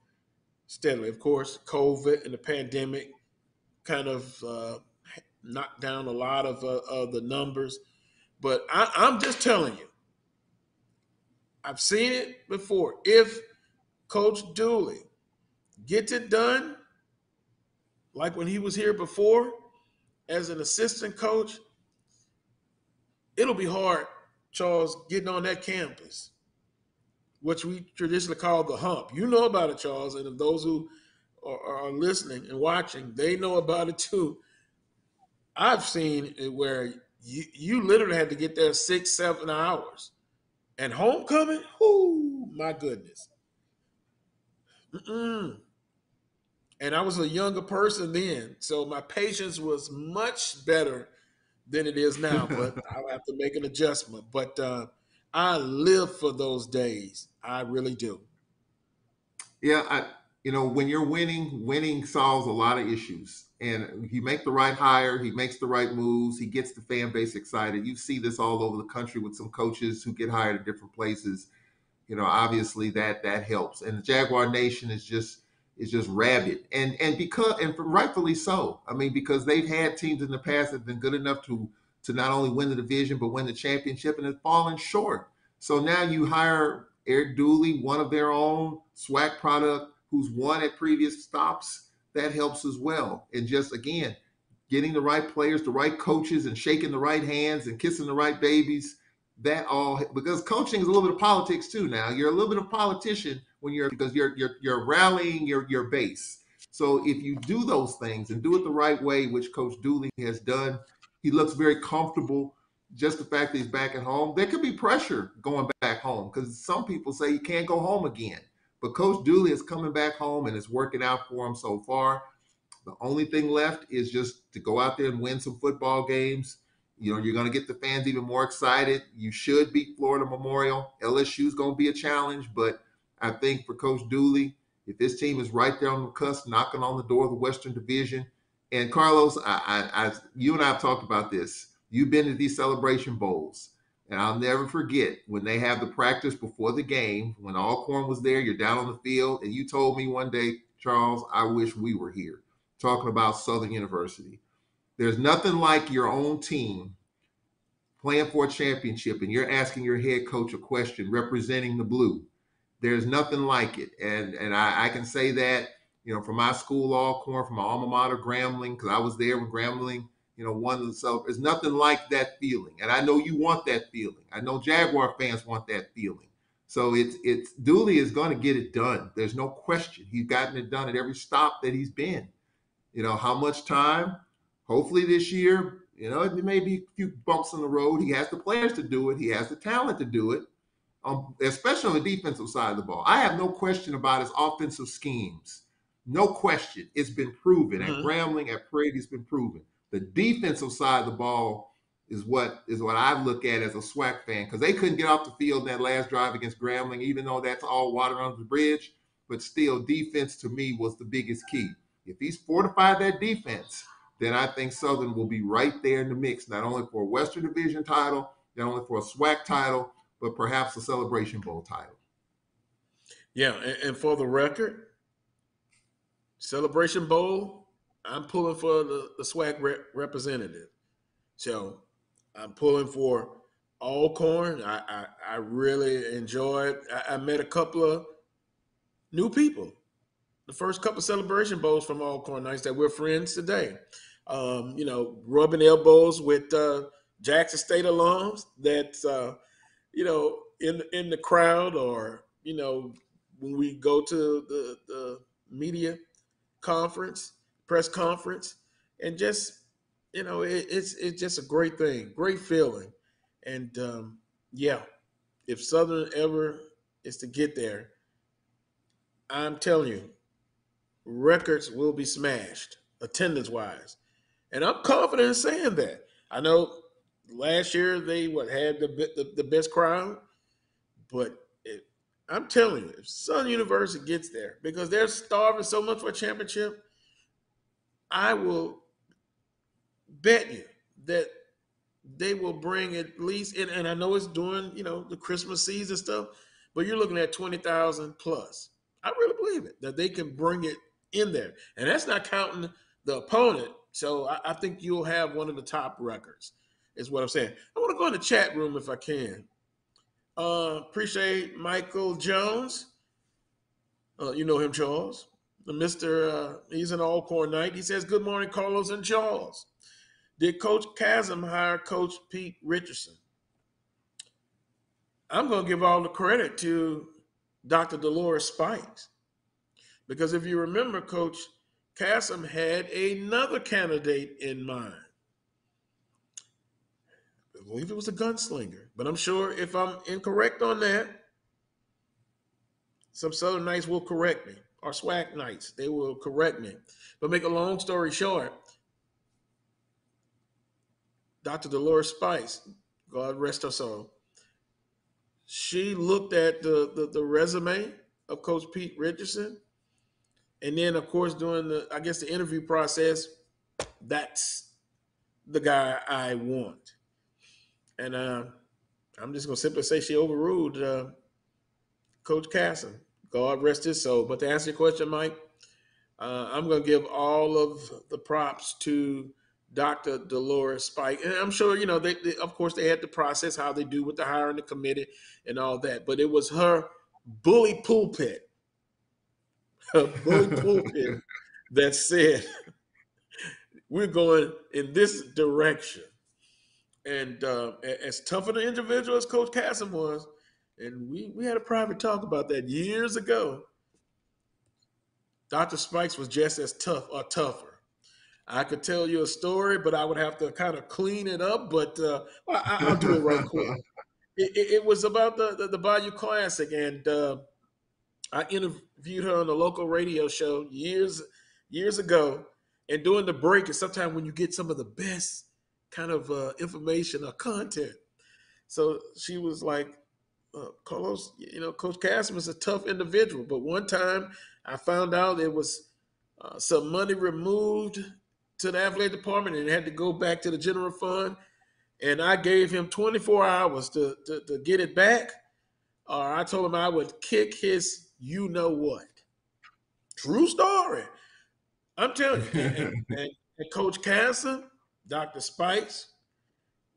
steadily. Of course, COVID and the pandemic kind of knocked down a lot of the numbers. But I'm just telling you, I've seen it before. If Coach Dooley gets it done, like when he was here before as an assistant coach, it'll be hard, Charles, getting on that campus, which we traditionally call the hump. You know about it, Charles, and those who are listening and watching, they know about it too. I've seen it where you literally had to get there 6-7 hours. And homecoming, whoo, my goodness. And I was a younger person then, so my patience was much better than it is now, but I'll have to make an adjustment. But I live for those days. I really do. Yeah, when you're winning solves a lot of issues. And he makes the right hire, he makes the right moves, he gets the fan base excited. You see this all over the country with some coaches who get hired at different places. Obviously that helps. And the Jaguar Nation is just rabid. And rightfully so. I mean, because they've had teams in the past that have been good enough to not only win the division, but win the championship, and have fallen short. So now you hire Eric Dooley, one of their own, SWAC product, who's won at previous stops. That helps as well. And just, again, getting the right players, the right coaches, and shaking the right hands and kissing the right babies, that all, because coaching is a little bit of politics too now. You're a little bit of a politician because you're rallying your base. So if you do those things and do it the right way, which Coach Dooley has done, he looks very comfortable. Just the fact that he's back at home, there could be pressure going back home because some people say you can't go home again. But Coach Dooley is coming back home and it's working out for him so far. The only thing left is just to go out there and win some football games. You're going to get the fans even more excited. You should beat Florida Memorial. LSU's going to be a challenge, but I think for Coach Dooley, if this team is right there on the cusp, knocking on the door of the Western Division, and Carlos, you and I have talked about this. You've been to these Celebration Bowls. And I'll never forget when they have the practice before the game, when Alcorn was there, you're down on the field, and you told me one day, Charles, I wish we were here, talking about Southern University. There's nothing like your own team playing for a championship, and you're asking your head coach a question representing the blue. There's nothing like it. And I can say that, from my school, Alcorn, from my alma mater, Grambling, because I was there when Grambling won themselves. There's nothing like that feeling. And I know you want that feeling. I know Jaguar fans want that feeling. So it's Dooley is going to get it done. There's no question. He's gotten it done at every stop that he's been. How much time? Hopefully this year, it may be a few bumps in the road. He has the players to do it. He has the talent to do it, especially on the defensive side of the ball. I have no question about his offensive schemes. No question. It's been proven. At Grambling, at Prairie, it's been proven. The defensive side of the ball is what I look at as a SWAC fan, because they couldn't get off the field in that last drive against Grambling, even though that's all water under the bridge. But still, defense to me was the biggest key. If he's fortified that defense, then I think Southern will be right there in the mix, not only for a Western Division title, not only for a SWAC title, but perhaps a Celebration Bowl title. Yeah, and for the record, Celebration Bowl, I'm pulling for the SWAC representative. So I'm pulling for Alcorn. I really enjoyed it. I met a couple of new people. The first couple of Celebration Bowls from Alcorn nights that we're friends today. Rubbing elbows with Jackson State alums that's, in the crowd, or, when we go to the media conference, press conference, and just, it's just a great thing, great feeling. And if Southern ever is to get there, I'm telling you, records will be smashed attendance wise. And I'm confident in saying that. I know last year they had the best crowd, but I'm telling you, if Southern University gets there, because they're starving so much for a championship, I will bet you that they will bring at least, and I know it's during, the Christmas season stuff, but you're looking at 20,000 plus. I really believe it, that they can bring it in there. And that's not counting the opponent. So I think you'll have one of the top records is what I'm saying. I want to go in the chat room if I can. Appreciate Michael Jones. You know him, Charles. Mr. He's an Alcorn Knight. He says, good morning, Carlos and Charles. Did Coach Chasm hire Coach Pete Richardson? I'm going to give all the credit to Dr. Dolores Spikes, because if you remember, Coach Kasem had another candidate in mind. I believe it was a gunslinger, but I'm sure if I'm incorrect on that, some Southern Knights will correct me, or SWAC Knights, they will correct me. But make a long story short, Dr. Dolores Spikes, God rest her soul, she looked at the resume of Coach Pete Richardson. And then, of course, during the, I guess, the interview process, that's the guy I want. And I'm just going to simply say she overruled Coach Kasem. God rest his soul. But to answer your question, Mike, I'm going to give all of the props to Dr. Dolores Spike. And I'm sure, you know, they of course, they had the process, how they do with the hiring the committee and all that. But it was her bully pulpit. A bully pulpit that said, we're going in this direction. And as tough an individual as Coach Kasem was, and we had a private talk about that years ago, Dr. Spikes was just as tough or tougher. I could tell you a story, but I would have to kind of clean it up, but I'll do it right quick. It was about the Bayou Classic, and I interviewed her on the local radio show years ago, and during the break is sometimes when you get some of the best kind of information or content. So she was like, Carlos, you know, Coach Kasem is a tough individual, but one time I found out it was some money removed to the athletic department and it had to go back to the general fund, and I gave him 24 hours to get it back, or I told him I would kick his you know what. True story. I'm telling you. And Coach Kasem, Dr. Spikes,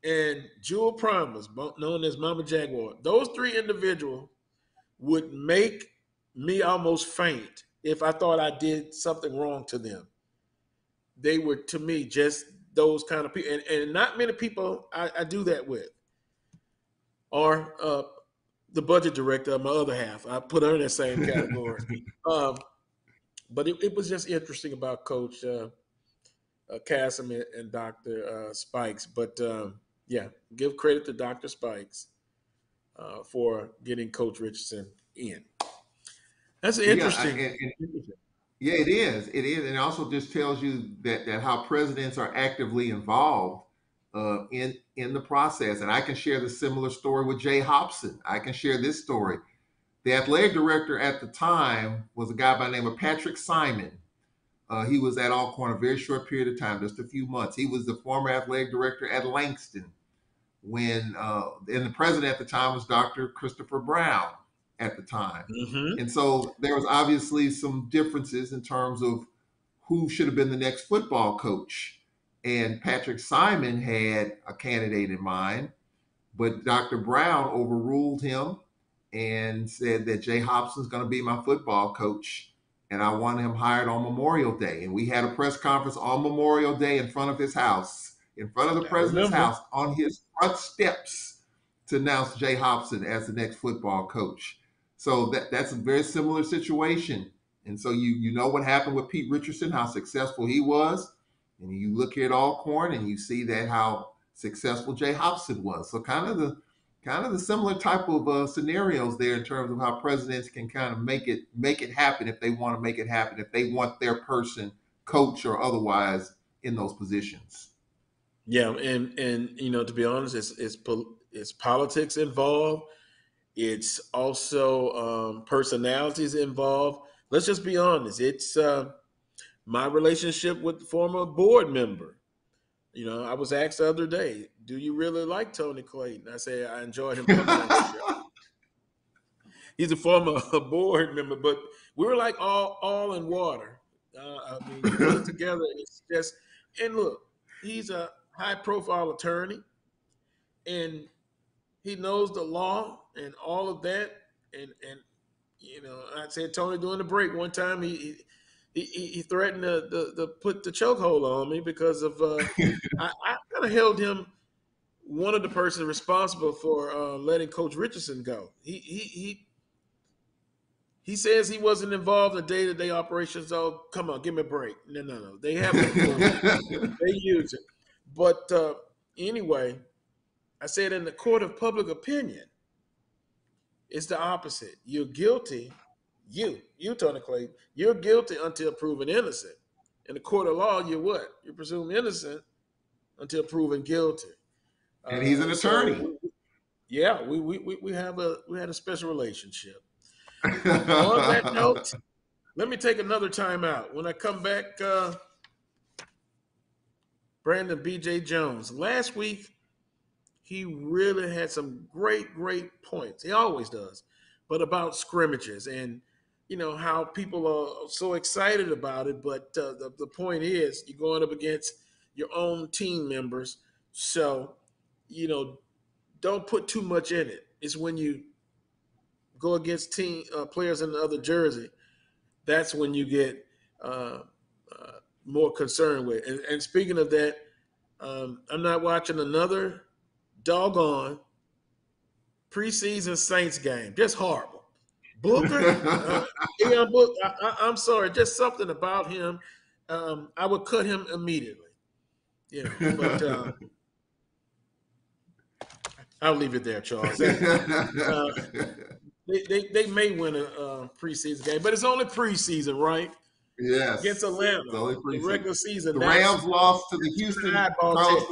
and Jewel Primers, known as Mama Jaguar, those three individuals would make me almost faint if I thought I did something wrong to them. They were, to me, just those kind of people. And not many people I do that with. Or the budget director of my other half. I put her in that same category. But it was just interesting about Coach Kasem and Dr. Spikes. But, yeah, give credit to Dr. Spikes for getting Coach Richardson in. That's interesting. Yeah, it is. It is. And it also just tells you that how presidents are actively involved in the process. And I can share the similar story with Jay Hobson. I can share this story. The athletic director at the time was a guy by the name of Patrick Simon. He was at Alcorn a very short period of time, just a few months. He was the former athletic director at Langston when, and the president at the time was Dr. Christopher Brown at the time. Mm-hmm. And so there was obviously some differences in terms of who should have been the next football coach. And Patrick Simon had a candidate in mind, but Dr. Brown overruled him and said that Jay Hobson's going to be my football coach, and I want him hired on Memorial Day. And we had a press conference on Memorial Day in front of his house, in front of the president's house, on his front steps to announce Jay Hobson as the next football coach. So that's a very similar situation. And so you know what happened with Pete Richardson, how successful he was. And you look at Alcorn and you see that how successful Jay Hobson was. So kind of the similar type of scenarios there in terms of how presidents can kind of make it happen if they want to make it happen, if they want their person, coach or otherwise, in those positions. Yeah, and you know, to be honest, it's politics involved. It's also personalities involved. Let's just be honest. It's my relationship with the former board member. You know, I was asked the other day, do you really like Tony Clayton? I said, I enjoyed him. He's a former board member, but we were like all in water. I mean, we were together. It's just, and look, he's a high profile attorney and he knows the law and all of that. And you know, I said, Tony, during the break one time, he threatened to put the chokehold on me because of I kind of held him one of the persons responsible for letting Coach Richardson go. He says he wasn't involved in day-to-day operations. Oh, come on, give me a break. No. They have it. They use it. But anyway, I said in the court of public opinion, it's the opposite. You're guilty. You, Tony Clay, you're guilty until proven innocent. In the court of law, you're what? You're presumed innocent until proven guilty. And he's an attorney. So, yeah, we had a special relationship. On that note, let me take another time out. When I come back, Brandon B.J. Jones. Last week, he really had some great points. He always does. But about scrimmages and, you know, how people are so excited about it. But the point is you're going up against your own team members. So, you know, don't put too much in it. It's when you go against team players in the other jersey, that's when you get more concerned with. And speaking of that, I'm not watching another doggone preseason Saints game. Just horrible. Booker, Ian Book, I'm sorry, just something about him. I would cut him immediately. You know, but I'll leave it there, Charles. They may win a preseason game, but it's only preseason, right? Yes. Against Atlanta. It's only preseason. The regular season. The Rams lost to the Houston. Carlos,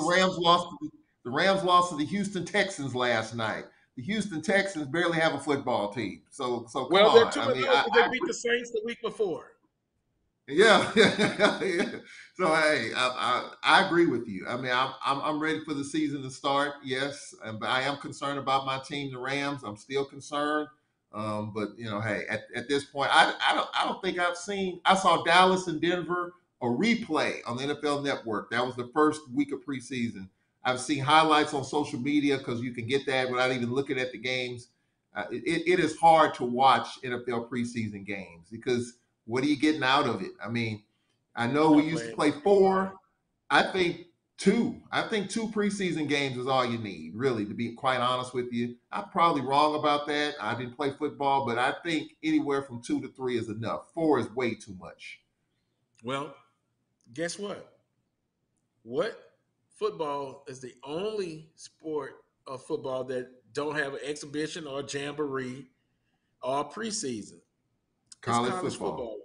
the Rams lost to the Houston Texans last night. The Houston Texans barely have a football team. So come on. Well, they beat the Saints the week before. Yeah. So hey, I agree with you. I mean, I'm ready for the season to start. Yes, but I am concerned about my team, the Rams. I'm still concerned. But you know, hey, at this point, I don't think I've seen. I saw Dallas and Denver a replay on the NFL Network. That was the first week of preseason. I've seen highlights on social media because you can get that without even looking at the games. It is hard to watch NFL preseason games because what are you getting out of it? I mean, I know we used to play 4. I think two preseason games is all you need, really, to be quite honest with you. I'm probably wrong about that. I didn't play football, but I think anywhere from 2 to 3 is enough. 4 is way too much. Well, guess what? Football is the only sport of football that don't have an exhibition or a jamboree or preseason. College football.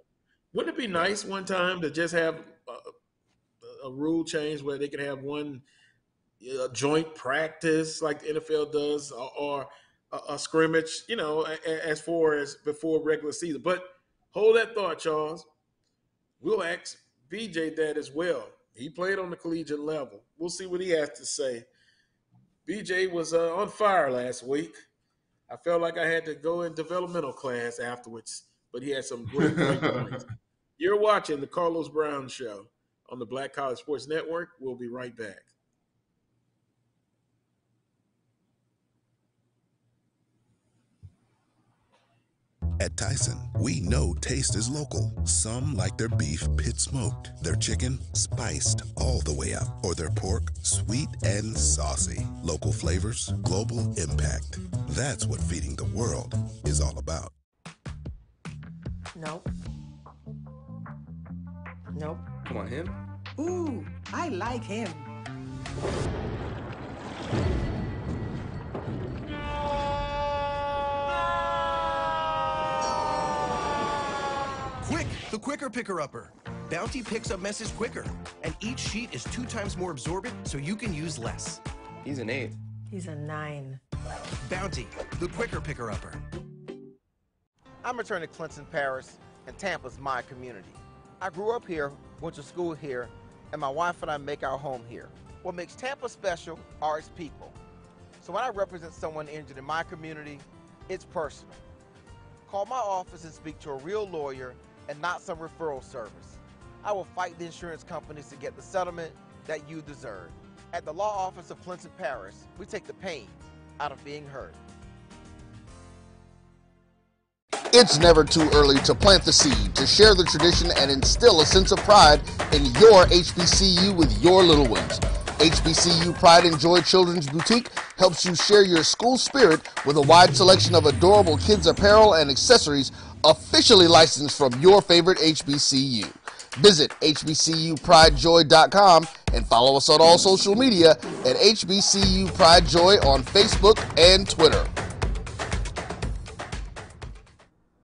Wouldn't it be nice one time to just have a rule change where they could have one joint practice like the NFL does or a scrimmage, you know, as far as before regular season? But hold that thought, Charles. We'll ask BJ that as well. He played on the collegiate level. We'll see what he has to say. BJ was on fire last week. I felt like I had to go in developmental class afterwards, but he had some great points. You're watching The Carlos Brown Show on the Black College Sports Network. We'll be right back. At Tyson, we know taste is local. Some like their beef pit smoked, their chicken spiced all the way up, or their pork sweet and saucy. Local flavors, global impact. That's what feeding the world is all about. Nope. Come on, him. Ooh, I like him. Quick, the quicker picker-upper. Bounty picks up messes quicker, and each sheet is 2 times more absorbent, so you can use less. He's an 8. He's a 9. Bounty, the quicker picker-upper. I'm returning to Clinton Parish, and Tampa's my community. I grew up here, went to school here, and my wife and I make our home here. What makes Tampa special are its people. So when I represent someone injured in my community, it's personal. Call my office and speak to a real lawyer and not some referral service. I will fight the insurance companies to get the settlement that you deserve. At the law office of Clinton Parish, we take the pain out of being heard. It's never too early to plant the seed, to share the tradition, and instill a sense of pride in your HBCU with your little ones. HBCU Pride and Joy Children's Boutique helps you share your school spirit with a wide selection of adorable kids' apparel and accessories officially licensed from your favorite HBCU. Visit HBCUPrideJoy.com and follow us on all social media at HBCU Pride Joy on Facebook and Twitter.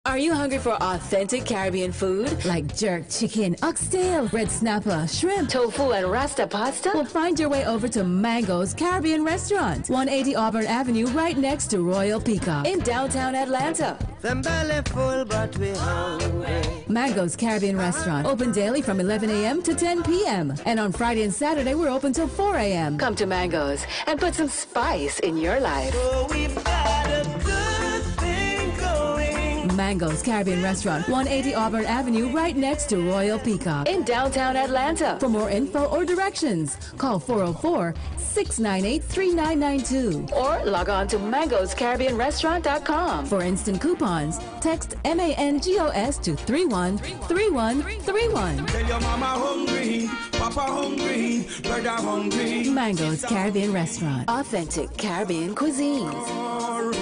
Are you hungry for authentic Caribbean food? Like jerk chicken, oxtail, red snapper, shrimp, tofu, and rasta pasta? Well, find your way over to Mango's Caribbean Restaurant, 180 Auburn Avenue, right next to Royal Peacock in downtown Atlanta. Them belly full, but we hungry. Mango's Caribbean Restaurant, open daily from 11 a.m. to 10 p.m. And on Friday and Saturday, we're open till 4 a.m. Come to Mango's and put some spice in your life. Oh, we've got a good thing going. Mango's Caribbean Restaurant, 180 Auburn Avenue, right next to Royal Peacock in downtown Atlanta. For more info or directions, call 404-698-3992 or log on to mangoscaribbeanrestaurant.com. For instant coupons, text MANGOS to 313131. Tell your mama hungry, papa hungry, brother hungry. Mango's Caribbean Restaurant, authentic Caribbean cuisines. Open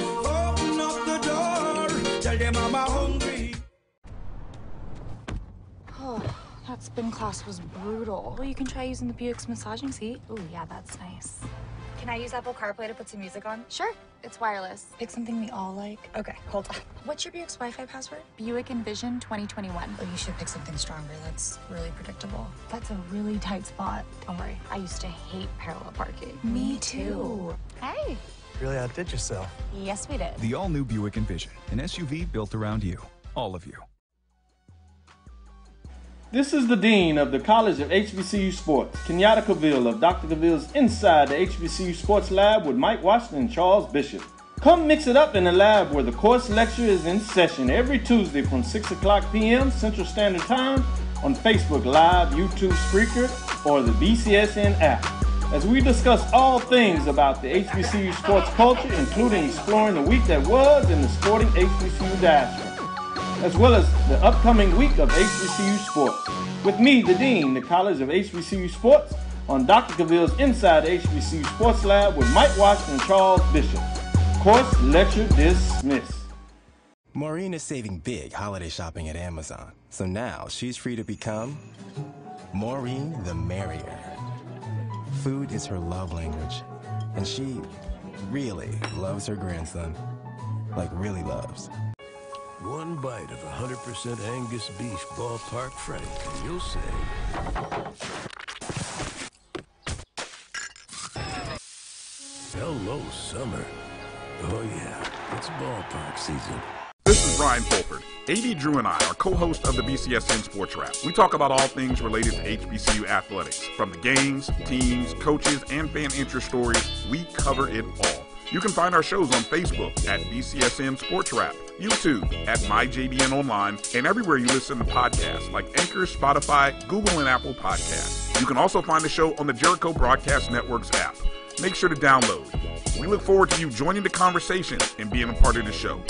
up the door, tell your mama hungry. Oh. That spin class was brutal. Well, you can try using the Buick's massaging seat. Ooh, yeah, that's nice. Can I use Apple CarPlay to put some music on? Sure, it's wireless. Pick something we all like. Okay, hold on. What's your Buick's Wi-Fi password? Buick Envision 2021. Oh, you should pick something stronger. That's really predictable. That's a really tight spot. Don't worry, I used to hate parallel parking. Me too. Hey. Really outdid yourself. Yes, we did. The all-new Buick Envision, an SUV built around you, all of you. This is the Dean of the College of HBCU Sports, Kenyatta Cavill of Dr. Cavill's Inside the HBCU Sports Lab with Mike Washington and Charles Bishop. Come mix it up in the lab where the course lecture is in session every Tuesday from 6 o'clock p.m. Central Standard Time on Facebook Live, YouTube, Spreaker, or the BCSN app, as we discuss all things about the HBCU sports culture, including exploring the week that was in the sporting HBCU diaspora, as well as the upcoming week of HBCU sports. With me, the Dean, the College of HBCU Sports, on Dr. Cavill's Inside HBCU Sports Lab with Mike Washington and Charles Bishop. Course lecture dismissed. Maureen is saving big holiday shopping at Amazon, so now she's free to become Maureen the Merrier. Food is her love language, and she really loves her grandson, like really loves. One bite of 100% Angus beef ballpark frank, and you'll say, hello, summer. Oh, yeah, it's ballpark season. This is Brian Fulford. A.D. Drew and I are co-hosts of the BCSN SportsWrap. We talk about all things related to HBCU athletics. From the games, teams, coaches, and fan interest stories, we cover it all. You can find our shows on Facebook at BCSN SportsWrap, YouTube at MyJBN Online, and everywhere you listen to podcasts like Anchor, Spotify, Google, and Apple Podcasts. You can also find the show on the Jericho Broadcast Networks app. Make sure to download. We look forward to you joining the conversation and being a part of the show.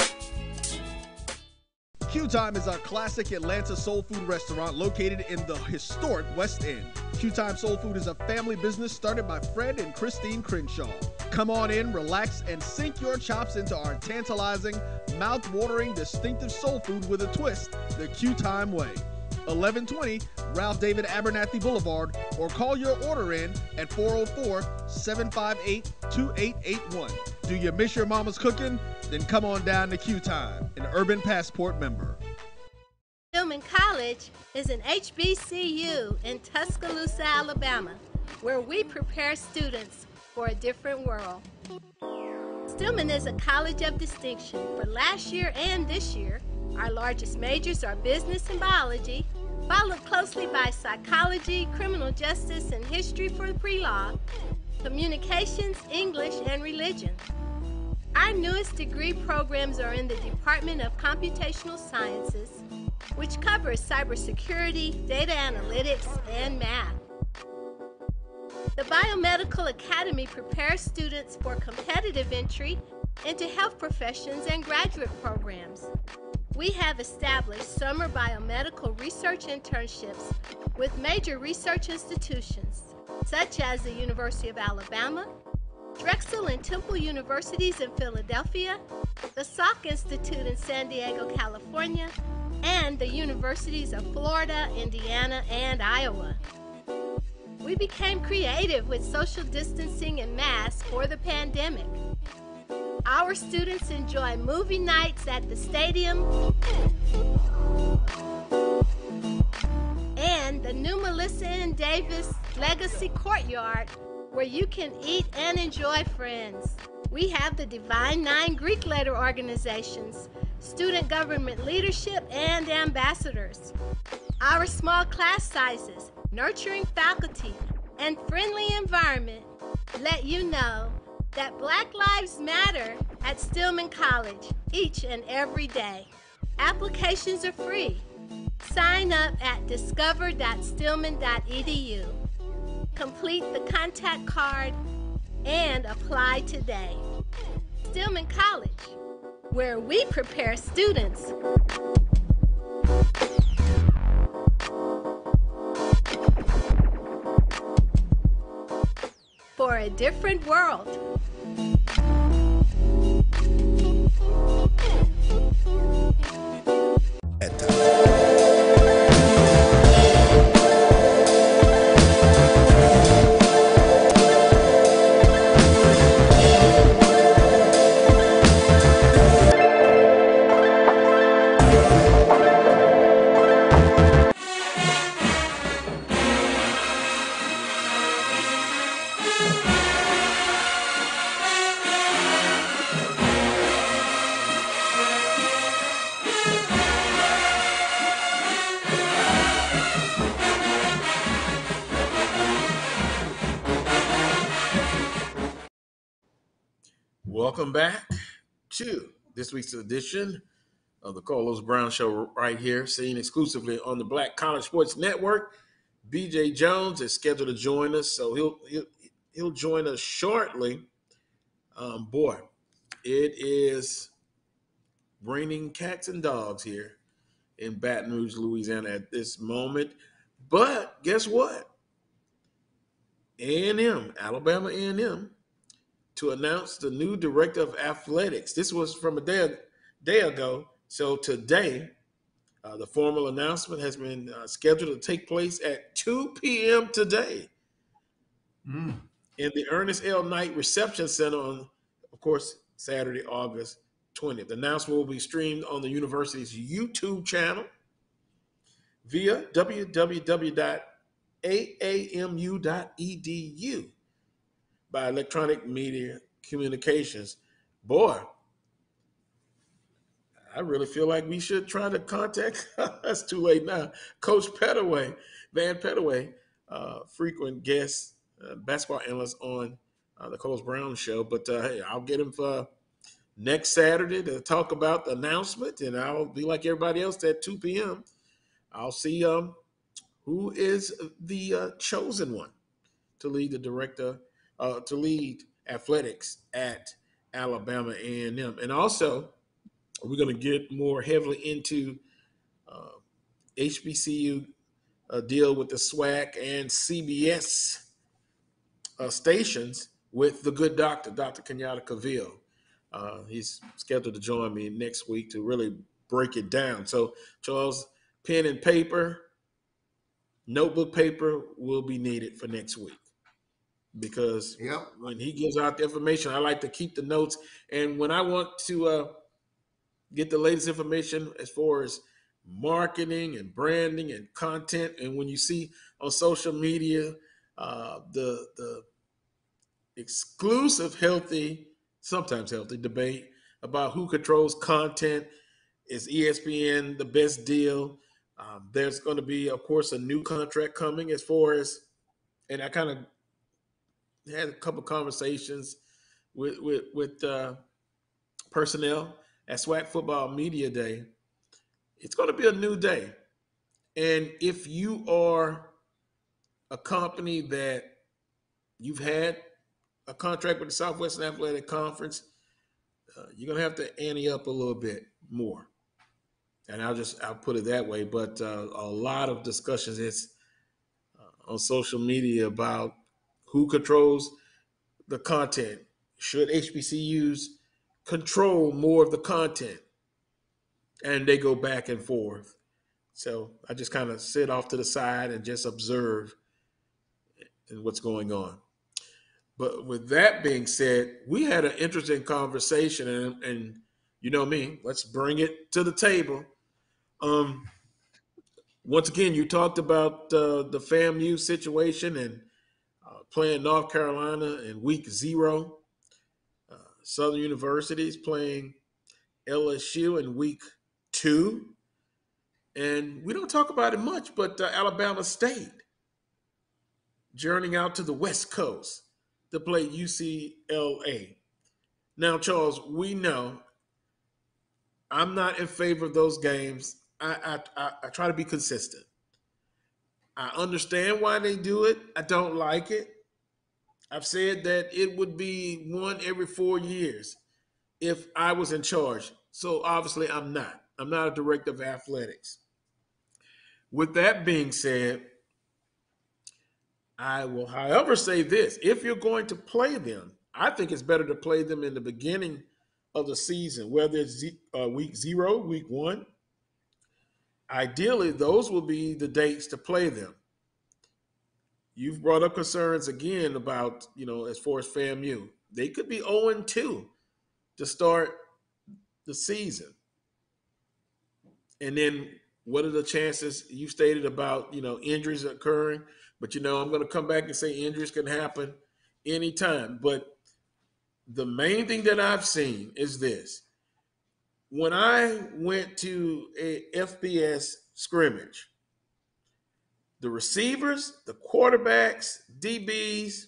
Q-Time is our classic Atlanta soul food restaurant located in the historic West End. Q-Time Soul Food is a family business started by Fred and Christine Crenshaw. Come on in, relax, and sink your chops into our tantalizing, mouth-watering, distinctive soul food with a twist, the Q-Time way. 1120 Ralph David Abernathy Boulevard, or call your order in at 404-758-2881. Do you miss your mama's cooking? Then come on down to Q-Time, an Urban Passport member. Stillman College is an HBCU in Tuscaloosa, Alabama, where we prepare students for a different world. Stillman is a college of distinction. For last year and this year, our largest majors are business and biology, followed closely by psychology, criminal justice, and history for pre-law, communications, English, and religion. Our newest degree programs are in the Department of Computational Sciences, which covers cybersecurity, data analytics, and math. The Biomedical Academy prepares students for competitive entry into health professions and graduate programs. We have established summer biomedical research internships with major research institutions. such as the University of Alabama, Drexel and Temple Universities in Philadelphia, the SWAC Institute in San Diego, California, and the universities of Florida, Indiana, and Iowa. We became creative with social distancing and masks for the pandemic. Our students enjoy movie nights at the stadium and the new Melissa N. Davis Legacy Courtyard, where you can eat and enjoy friends. We have the Divine 9 Greek letter organizations, student government leadership, and ambassadors. Our small class sizes, nurturing faculty, and friendly environment let you know that Black Lives Matter at Stillman College each and every day. Applications are free. Sign up at discover.stillman.edu. Complete the contact card and apply today. Stillman College, where we prepare students. For a different world. Welcome back to this week's edition of the Carlos Brown Show right here, seen exclusively on the Black College Sports Network. BJ Jones is scheduled to join us, so he'll join us shortly. Boy, it is raining cats and dogs here in Baton Rouge, Louisiana at this moment. But guess what? A&M, Alabama A&M, to announce the new director of athletics. This was from a day ago. So today, the formal announcement has been scheduled to take place at 2 p.m. today in the Ernest L. Knight Reception Center on, of course, Saturday, August 20th. The announcement will be streamed on the university's YouTube channel via www.aamu.edu. by electronic media communications. Boy, I really feel like we should try to contact us. Too late now. Coach Pettaway, Van Pettaway, frequent guest, basketball analyst on the Carlos Brown Show. But hey, I'll get him for next Saturday to talk about the announcement, and I'll be like everybody else at 2 p.m. I'll see who is the chosen one to lead the director to lead athletics at Alabama A&M. And also, we're going to get more heavily into HBCU deal with the SWAC and CBS stations with the good doctor, Dr. Kenyatta Cavill. He's scheduled to join me next week to really break it down. So, Charles, pen and paper, notebook paper will be needed for next week. Because when he gives out the information, I like to keep the notes. And when I want to get the latest information as far as marketing and branding and content, and when you see on social media the exclusive healthy, sometimes healthy debate about who controls content, is ESPN the best deal? There's going to be, of course, a new contract coming as far as, and I kind of had a couple conversations with personnel at SWAC Football Media Day. It's going to be a new day. And if you are a company that you've had a contract with the Southwestern Athletic Conference, you're going to have to ante up a little bit more. And I'll put it that way. But a lot of discussions is on social media about Who controls the content? Should HBCUs control more of the content? And they go back and forth. So I just kind of sit off to the side and just observe what's going on. But with that being said, we had an interesting conversation, and you know me, let's bring it to the table. Once again, you talked about the FAMU situation and playing North Carolina in week 0. Southern University is playing LSU in week 2. And we don't talk about it much, but Alabama State journeying out to the West Coast to play UCLA. Now, Charles, we know I'm not in favor of those games. I try to be consistent. I understand why they do it. I don't like it. I've said that it would be one every 4 years if I was in charge. So obviously I'm not. I'm not a director of athletics. With that being said, I will, however, say this. If you're going to play them, I think it's better to play them in the beginning of the season, whether it's week 0, week 1. Ideally, those will be the dates to play them. You've brought up concerns again about, you know, as far as FAMU. They could be 0-2 to start the season. And then what are the chances you stated about, you know, injuries occurring? But, you know, I'm going to come back and say injuries can happen anytime. But the main thing that I've seen is this. When I went to a FBS scrimmage, the receivers, the quarterbacks, DBs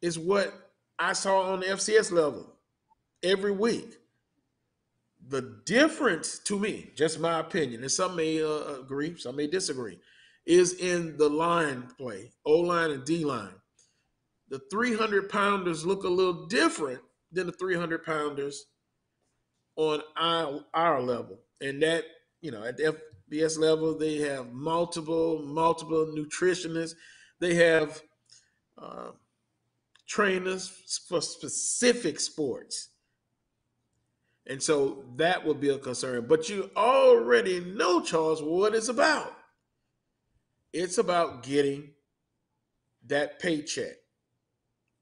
is what I saw on the FCS level every week. The difference to me, just my opinion, and some may agree, some may disagree, is in the line play, O-line and D-line. The 300-pounders look a little different than the 300-pounders on our level. And that, you know, at the FBS level, they have multiple nutritionists. They have trainers for specific sports. And so that would be a concern. But you already know, Charles, what it's about. It's about getting that paycheck,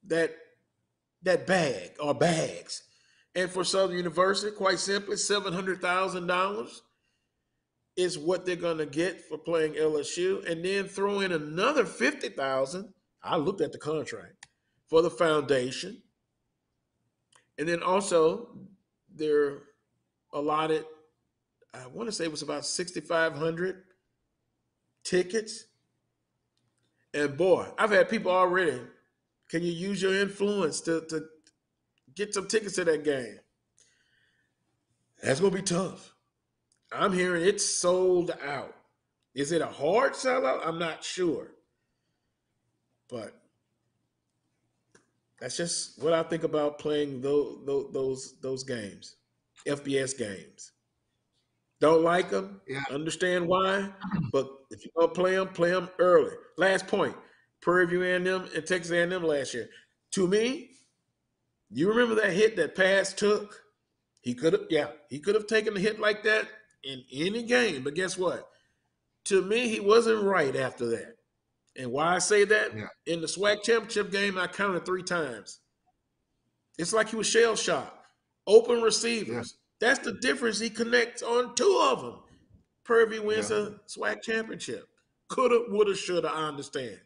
that bag or bags. And for Southern University, quite simply, $700,000 is what they're going to get for playing LSU. And then throw in another $50,000. I looked at the contract for the foundation. And then also they're allotted, I want to say it was about 6,500 tickets. And boy, I've had people already, can you use your influence to get some tickets to that game? That's going to be tough. I'm hearing it's sold out. Is it a hard sellout? I'm not sure. But that's just what I think about playing those games, FBS games. Don't like them, yeah. Understand why, but if you're going to play them early. Last point, Prairie View A&M and Texas A&M last year. To me, you remember that hit that Pass took? He could have taken a hit like that in any game, but guess what? To me, he wasn't right after that. And why I say that, yeah. In the SWAC championship game, I counted 3 times. It's like he was shell-shocked. Open receivers. Yeah. That's the difference. He connects on 2 of them. Prairie View wins a SWAC championship. Coulda, woulda, shoulda, I understand.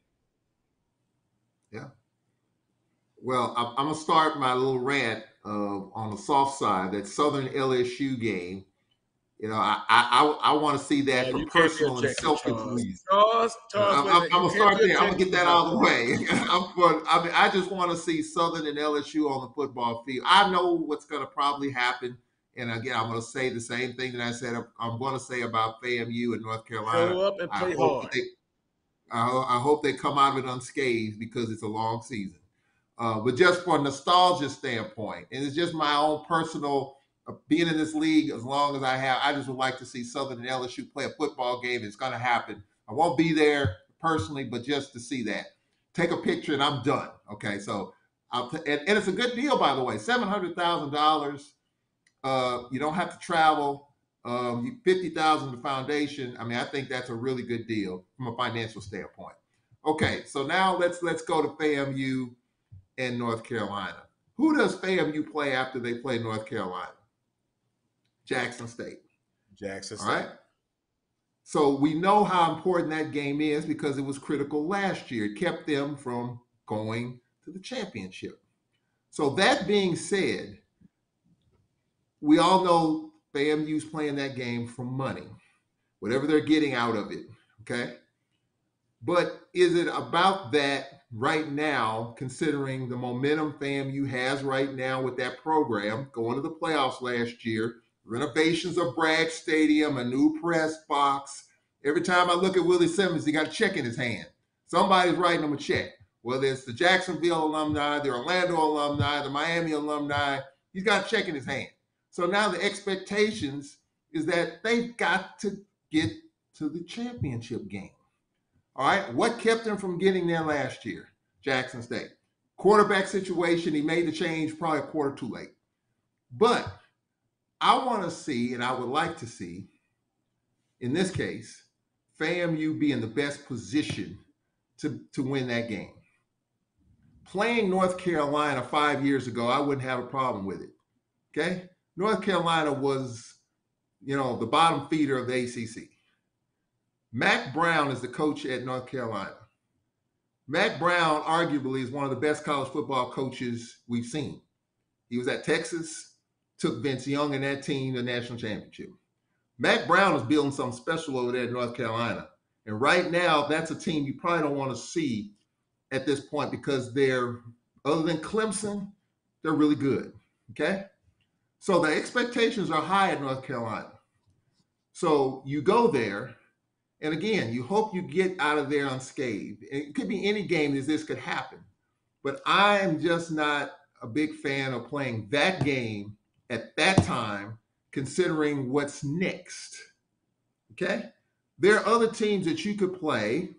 Yeah. Well, I'm going to start my little rant on the soft side, that Southern LSU game. You know, I want to see that for personal and selfish reasons. I'm going to start there. I'm going to get that out of the way. I just want to see Southern and LSU on the football field. I know what's going to probably happen. And again, I'm going to say the same thing that I said I'm going to say about FAMU and North Carolina. Go up and play hard. I hope they come out of it unscathed because it's a long season. But just from a nostalgia standpoint, and it's just my own personal being in this league as long as I have, I just would like to see Southern and LSU play a football game. It's going to happen. I won't be there personally, but just to see that. take a picture and I'm done. Okay, so and it's a good deal, by the way, $700,000. You don't have to travel. $50,000 the foundation. I mean, I think that's a really good deal from a financial standpoint. Okay, so now let's go to FAMU and North Carolina. Who does FAMU play after they play North Carolina? Jackson State. Jackson State. All right. So we know how important that game is because it was critical last year. It kept them from going to the championship. So that being said, we all know FAMU's playing that game for money, whatever they're getting out of it, okay? But is it about that right now, considering the momentum FAMU has right now with that program, going to the playoffs last year, renovations of Bragg Stadium, a new press box. Every time I look at Willie Simmons, he got a check in his hand. Somebody's writing him a check, whether it's the Jacksonville alumni, the Orlando alumni, the Miami alumni, he's got a check in his hand. So now the expectations is that they've got to get to the championship game. All right, what kept them from getting there last year? Jackson State. Quarterback situation, he made the change probably a quarter too late. But I want to see, and I would like to see, in this case, FAMU be in the best position to win that game. Playing North Carolina 5 years ago, I wouldn't have a problem with it, okay? North Carolina was, you know, the bottom feeder of the ACC. Mack Brown is the coach at North Carolina. Mack Brown arguably is one of the best college football coaches we've seen. He was at Texas, took Vince Young and that team to the national championship. Mack Brown is building something special over there at North Carolina. And right now, that's a team you probably don't want to see at this point because they're, other than Clemson, they're really good, okay? So the expectations are high at North Carolina. So you go there, and again, you hope you get out of there unscathed. It could be any game that this could happen, but I am just not a big fan of playing that game at that time, considering what's next, okay? There are other teams that you could play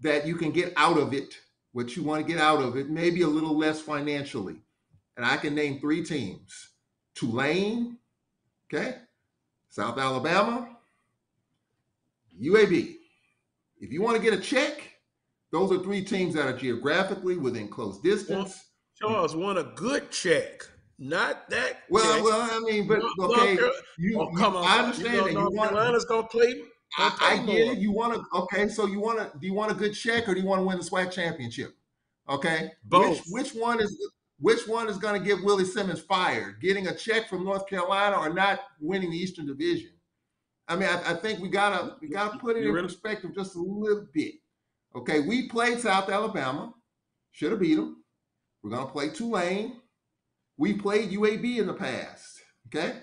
that you can get out of it, what you want to get out of it, maybe a little less financially. And I can name three teams. Tulane, okay, South Alabama, UAB. If you want to get a check, those are three teams that are geographically within close distance. Charles want a good check, not that. Well, check. Well, I mean, but okay, I understand that you want. Carolina's gonna play. I get it. You want to? Okay, so you want to? Do you want a good check or do you want to win the SWAC championship? Okay, both. Which one is? Which one is going to get Willie Simmons fired? Getting a check from North Carolina or not winning the Eastern Division? I mean, I think we gotta put it in perspective just a little bit. Okay, we played South Alabama, should have beat them. We're going to play Tulane. We played UAB in the past. Okay,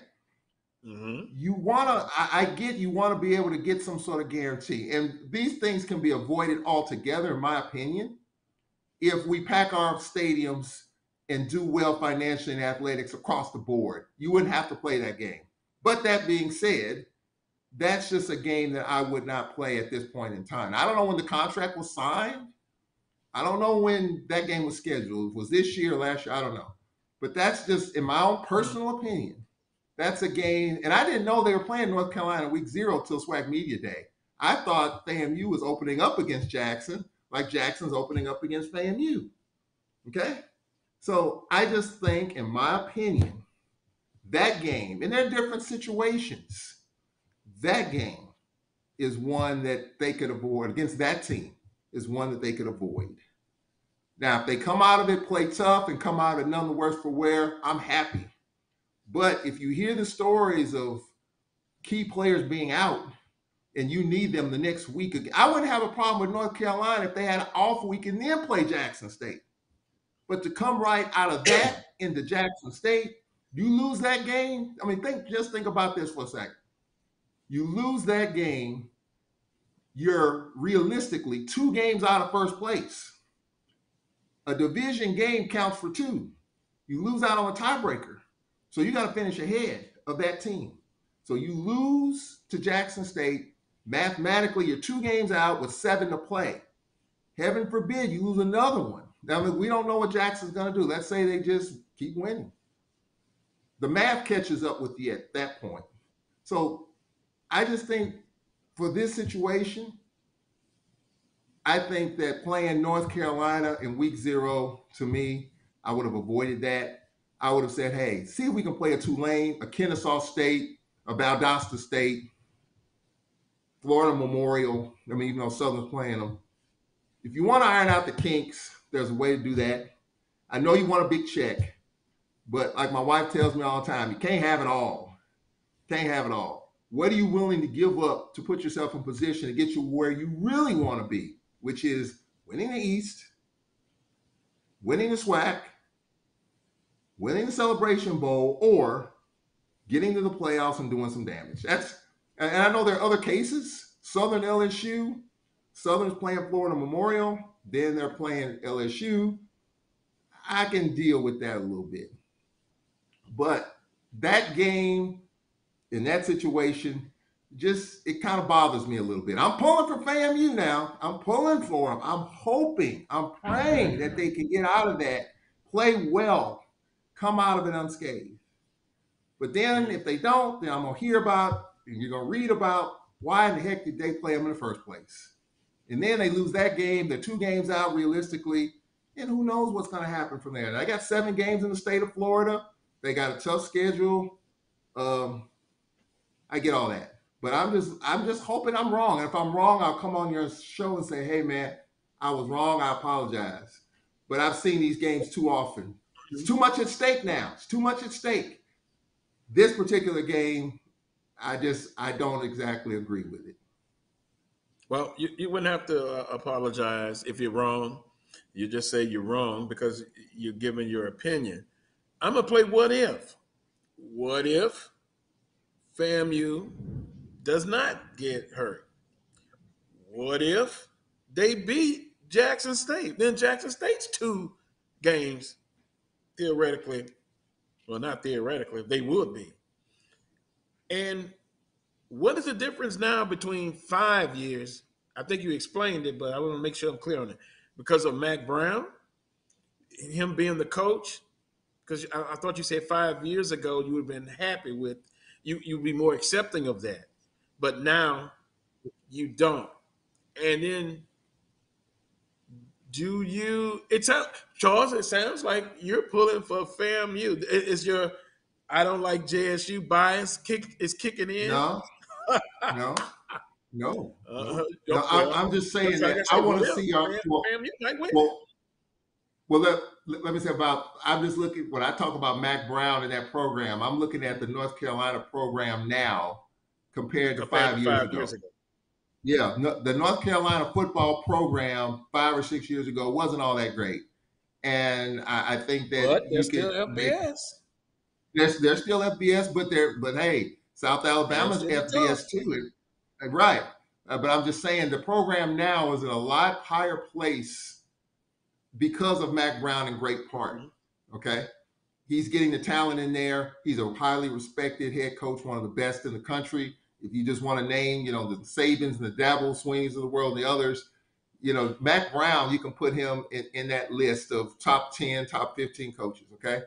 You wanna, I get you want to be able to get some sort of guarantee, and these things can be avoided altogether, in my opinion, if we pack our stadiums and do well financially in athletics across the board. You wouldn't have to play that game. But that being said, that's just a game that I would not play at this point in time. I don't know when the contract was signed. I don't know when that game was scheduled. Was this year or last year? I don't know. But that's just, in my own personal opinion, that's a game. And I didn't know they were playing North Carolina week 0 till SWAC Media Day. I thought FAMU was opening up against Jackson, like Jackson's opening up against FAMU. Okay? So I just think, in my opinion, that game, and there are different situations, that game is one that they could avoid, against that team, is one that they could avoid. Now, if they come out of it, play tough, and come out of none the worse for wear, I'm happy. But if you hear the stories of key players being out and you need them the next week, I wouldn't have a problem with North Carolina if they had an off week and then play Jackson State. But to come right out of that into Jackson State, you lose that game. I mean, just think about this for a second. You lose that game, you're realistically 2 games out of first place. A division game counts for 2. You lose out on a tiebreaker. So you got to finish ahead of that team. So you lose to Jackson State. Mathematically, you're 2 games out with 7 to play. heaven forbid you lose another one. Now, we don't know what Jackson's going to do. Let's say they just keep winning. The math catches up with you at that point. So I just think for this situation, I think that playing North Carolina in week 0, to me, I would have avoided that. I would have said, hey, see if we can play a Tulane, a Kennesaw State, a Valdosta State, Florida Memorial. I mean, even though Southern's playing them. If you want to iron out the kinks, there's a way to do that. I know you want a big check, but like my wife tells me all the time, you can't have it all. Can't have it all. What are you willing to give up to put yourself in position to get you where you really want to be, which is winning the East, winning the SWAC, winning the Celebration Bowl, or getting to the playoffs and doing some damage. And I know there are other cases. Southern LSU, Southern's playing Florida Memorial, then they're playing LSU. I can deal with that a little bit. But that game, in that situation, just it kind of bothers me a little bit. I'm pulling for FAMU now. I'm pulling for them. I'm hoping, I'm praying that they can get out of that, play well, come out of it unscathed. But then if they don't, then I'm going to hear about and you're going to read about why in the heck did they play them in the first place. And then they lose that game. They're 2 games out realistically. And who knows what's going to happen from there. They got 7 games in the state of Florida. They got a tough schedule. I get all that. But I'm just hoping I'm wrong. And if I'm wrong, I'll come on your show and say, hey, man, I was wrong. I apologize. But I've seen these games too often. It's too much at stake now. It's too much at stake. This particular game, I don't exactly agree with it. Well, you wouldn't have to apologize if you're wrong. You just say you're wrong because you're giving your opinion. I'm going to play what if. What if FAMU does not get hurt? What if they beat Jackson State? Then Jackson State's 2 games, theoretically, well, not theoretically, they would be. And what is the difference now between 5 years? I think you explained it, but I want to make sure I'm clear on it. Because of Mack Brown, him being the coach, because I thought you said 5 years ago you would have been happy with, you'd be more accepting of that. But now you don't. And then do you, Charles, it sounds like you're pulling for FAMU. Is your I don't like JSU bias kicking in? No, no. No, I'm just saying that like I want to see y'all. Well, let me say about, I'm just looking, when I talk about Mack Brown and that program, I'm looking at the North Carolina program now compared to five years ago. Yeah, the North Carolina football program 5 or 6 years ago wasn't all that great. And I think that they're still FBS. They're still FBS, but hey, South Alabama's FBS too. Right. But I'm just saying the program now is in a lot higher place because of Mack Brown in great part. Okay. He's getting the talent in there. He's a highly respected head coach, one of the best in the country. If you just want to name, the Sabins and the Dabble Swings of the world, the others, Mack Brown, you can put him in that list of top 10, top 15 coaches. Okay.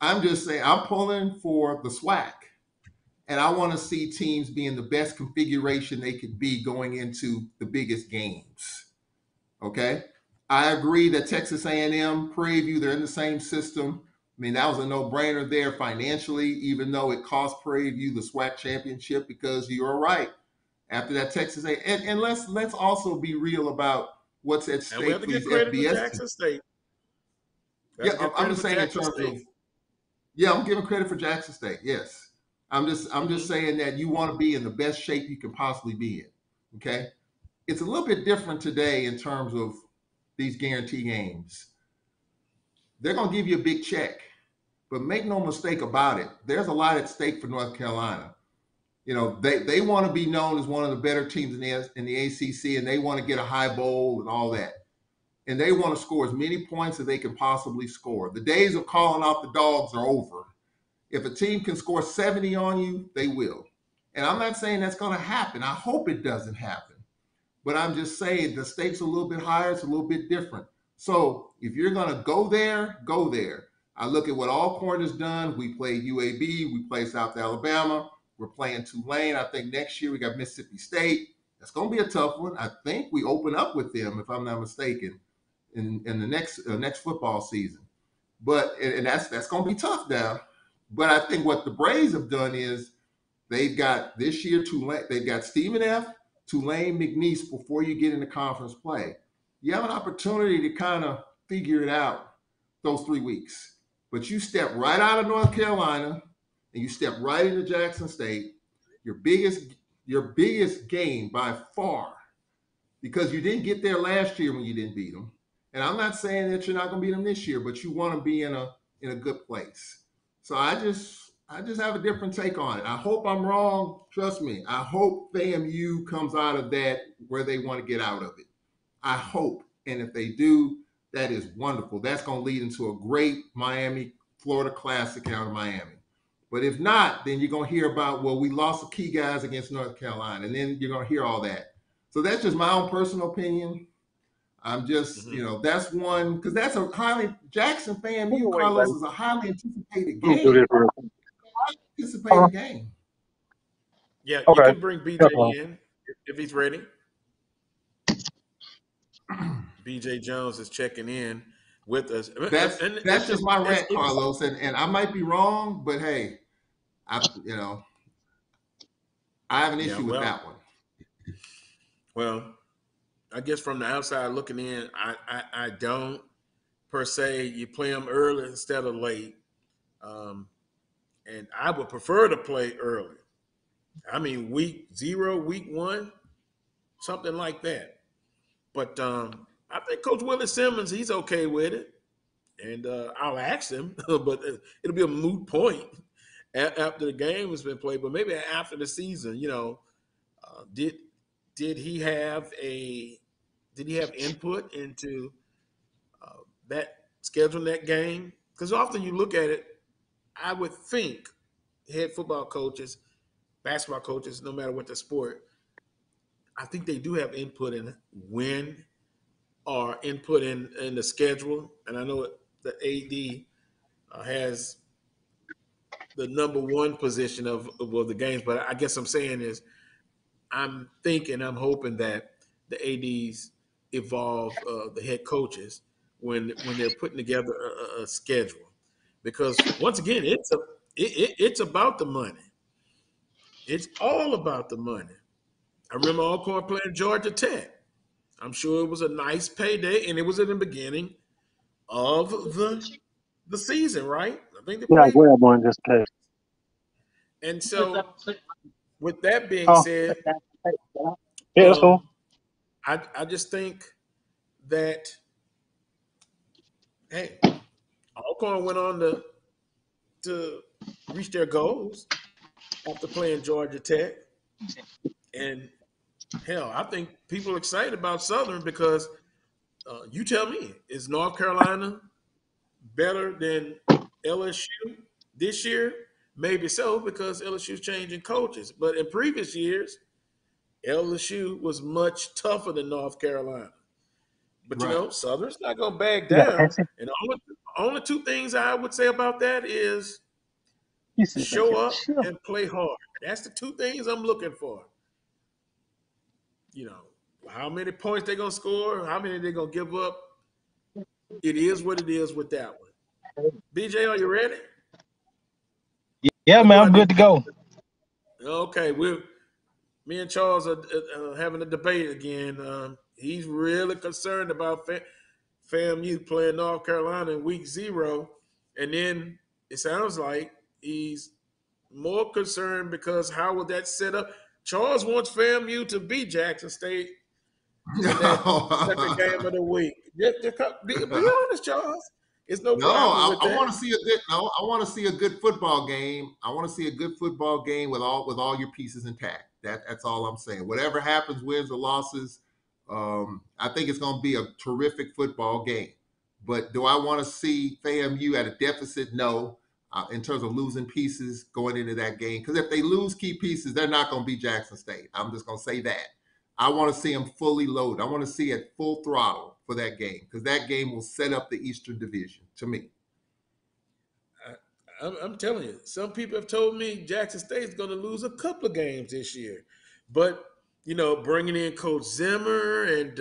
I'm just saying I'm pulling for the SWAC, and I want to see teams be in the best configuration they could be going into the biggest games. Okay. I agree that Texas A&M, Prairie View, they're in the same system. I mean, that was a no-brainer there financially, even though it cost Prairie View the SWAC championship, because you're right. After that Texas A&M, and let's also be real about what's at stake. And we have to get credit to Jackson State. Yeah, I'm just saying in terms of – yeah, I'm giving credit for Jackson State, yes. I'm just saying that you want to be in the best shape you can possibly be in, okay? It's a little bit different today in terms of these guarantee games. They're going to give you a big check, but make no mistake about it. There's a lot at stake for North Carolina. They want to be known as one of the better teams in the ACC, and they want to get a high bowl and all that. And they want to score as many points as they can possibly score. The days of calling off the dogs are over. If a team can score 70 on you, they will. And I'm not saying that's going to happen. I hope it doesn't happen. but I'm just saying the stakes are a little bit higher. It's a little bit different. So if you're going to go there, go there. I look at what Alcorn has done. We played UAB. We played South Alabama. We're playing Tulane. I think next year we got Mississippi State. That's going to be a tough one. I think we open up with them, if I'm not mistaken, in the next football season. But and that's going to be tough now. But I think what the Braves have done is they've got this year Tulane. They've got Stephen F., Tulane, McNeese before you get into conference play. You have an opportunity to kind of figure it out those 3 weeks. But you step right out of North Carolina and you step right into Jackson State, your biggest game by far, because you didn't get there last year when you didn't beat them. And I'm not saying that you're not going to beat them this year, but you want to be in a good place. So I just have a different take on it. I hope I'm wrong. Trust me. I hope FAMU comes out of that where they want to get out of it. I hope. And if they do, that is wonderful. That's going to lead into a great Miami, Florida Classic out of Miami. But if not, then you're going to hear about, well, we lost the key guys against North Carolina. And then you're going to hear all that. So that's just my own personal opinion. I'm just, that's one, because that's a highly, Jackson FAMU, Carlos, is a highly anticipated game. Yeah, okay. You can bring BJ in if he's ready. BJ Jones is checking in with us. That's just my rant, Carlos, and I might be wrong, but hey, I have an issue with that one. Well, I guess from the outside looking in, I don't per se. You play them early instead of late. And I would prefer to play early. I mean, week 1, something like that. But I think Coach Willie Simmons, he's okay with it. And I'll ask him, but it'll be a moot point after the game has been played. But maybe after the season, did he have input into that scheduling that game? Because often you look at it, I would think head football coaches, basketball coaches, no matter what the sport, I think they do have input in when or input in the schedule. And I know the AD has the number 1 position of the games, but I guess I'm saying is I'm thinking, I'm hoping that the ADs evolve the head coaches when they're putting together a schedule. Because once again, it's about the money. It's all about the money. I remember Alcorn playing Georgia Tech. I'm sure it was a nice payday, and it was at the beginning of the season, right? I think they played one this case. And so, with that being said, I just think that hey. Alcorn went on to reach their goals after playing Georgia Tech. And, hell, I think people are excited about Southern because you tell me, is North Carolina better than LSU this year? Maybe so because LSU's changing coaches. But in previous years, LSU was much tougher than North Carolina. But, right. Southern's not going to back down. Yeah, and only two things I would say about that is show up and play hard. That's the two things I'm looking for. How many points they're going to score, how many they're going to give up. It is what it is with that one. BJ, are you ready? Yeah, man, I'm good to go. Okay, me and Charles are having a debate again. He's really concerned about FAMU playing North Carolina in week 0. And then it sounds like he's more concerned because how would that set up? Charles wants FAMU to beat Jackson State in that second game of the week. Be honest, Charles. It's no problem. No, I want to see a good football game. I want to see a good football game with all your pieces intact. That's all I'm saying. Whatever happens, wins or losses, I think it's going to be a terrific football game. But do I want to see FAMU at a deficit? No, in terms of losing pieces going into that game. Because if they lose key pieces, they're not going to be Jackson State. I'm just going to say that. I want to see them fully loaded. I want to see it full throttle for that game, because that game will set up the Eastern Division to me. I'm telling you, some people have told me Jackson State's going to lose a couple of games this year. But, you know, bringing in Coach Zimmer and,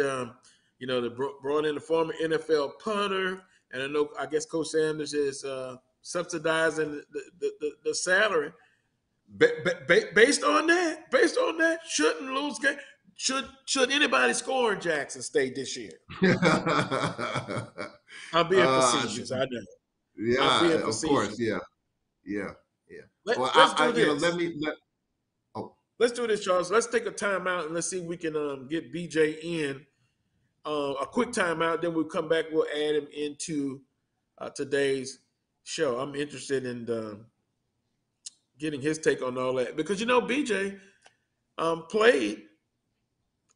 you know, they brought in the former NFL punter. And I know, I guess Coach Sanders is subsidizing the salary. Based on that, shouldn't lose game. Should anybody score in Jackson State this year? I'm being facetious. I know. Yeah, of course. Yeah. Let's do this, Charles. Let's take a timeout and let's see if we can get BJ in. A quick timeout, then we'll come back. We'll add him into today's show. I'm interested in getting his take on all that, because, you know, BJ played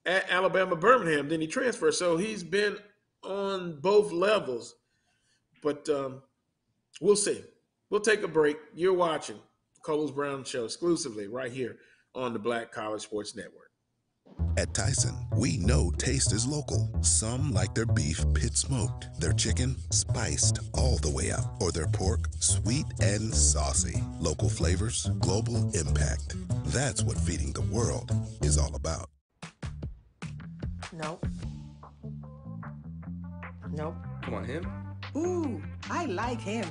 at Alabama Birmingham, then he transferred. So he's been on both levels. But we'll see. We'll take a break. You're watching Carlos Brown Show exclusively right here on the Black College Sports Network. At Tyson, we know taste is local. Some like their beef pit smoked, their chicken spiced all the way up, or their pork sweet and saucy. Local flavors, global impact. That's what feeding the world is all about. Nope. Come on, him? Ooh, I like him.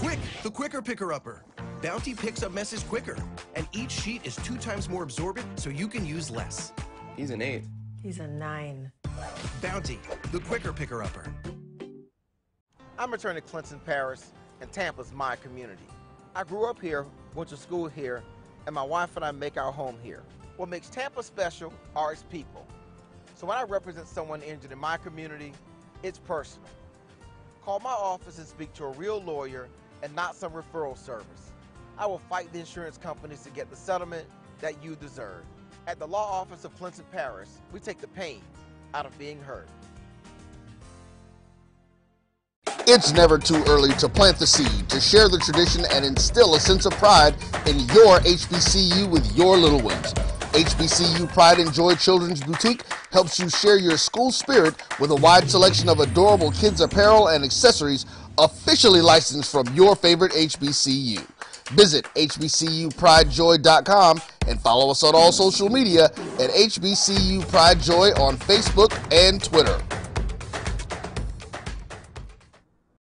Quick, the quicker picker-upper. Bounty picks up messes quicker, and each sheet is 2 times more absorbent, so you can use less. He's an 8. He's a 9. Bounty, the quicker picker-upper. I'm returning to Clinton Parish, and Tampa's my community. I grew up here, went to school here, and my wife and I make our home here. What makes Tampa special are its people. So when I represent someone injured in my community, it's personal. Call my office and speak to a real lawyer and not some referral service. I will fight the insurance companies to get the settlement that you deserve. At the law office of Clinton Parish, we take the pain out of being hurt. It's never too early to plant the seed, to share the tradition, and instill a sense of pride in your HBCU with your little ones. HBCU Pride and Joy Children's Boutique helps you share your school spirit with a wide selection of adorable kids' apparel and accessories officially licensed from your favorite HBCU. Visit hbcupridejoy.com and follow us on all social media at HBCU Pride Joy on Facebook and Twitter.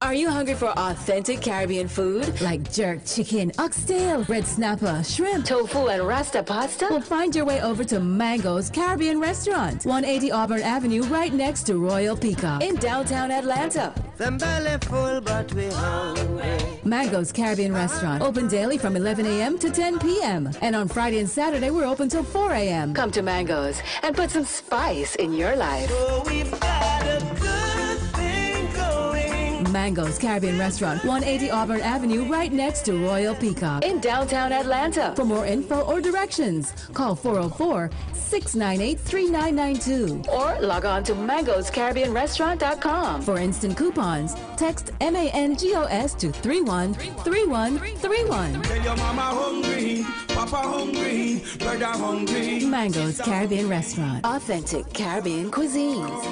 Are you hungry for authentic Caribbean food? Like jerk chicken, oxtail, red snapper, shrimp, tofu, and rasta pasta? Well, find your way over to Mango's Caribbean Restaurant, 180 Auburn Avenue, right next to Royal Peacock in downtown Atlanta. Them belly full, but we hungry. Mango's Caribbean Restaurant, open daily from 11 a.m. to 10 p.m. And on Friday and Saturday, we're open till 4 a.m. Come to Mango's and put some spice in your life. So we've got a good Mango's Caribbean Restaurant, 180 Auburn Avenue, right next to Royal Peacock in downtown Atlanta. For more info or directions, call 404-698-3992 or log on to mangoscaribbeanrestaurant.com. For instant coupons, text MANGOS to 313131. Tell your mama hungry, papa hungry, brother hungry. Mango's Caribbean Restaurant, authentic Caribbean cuisines.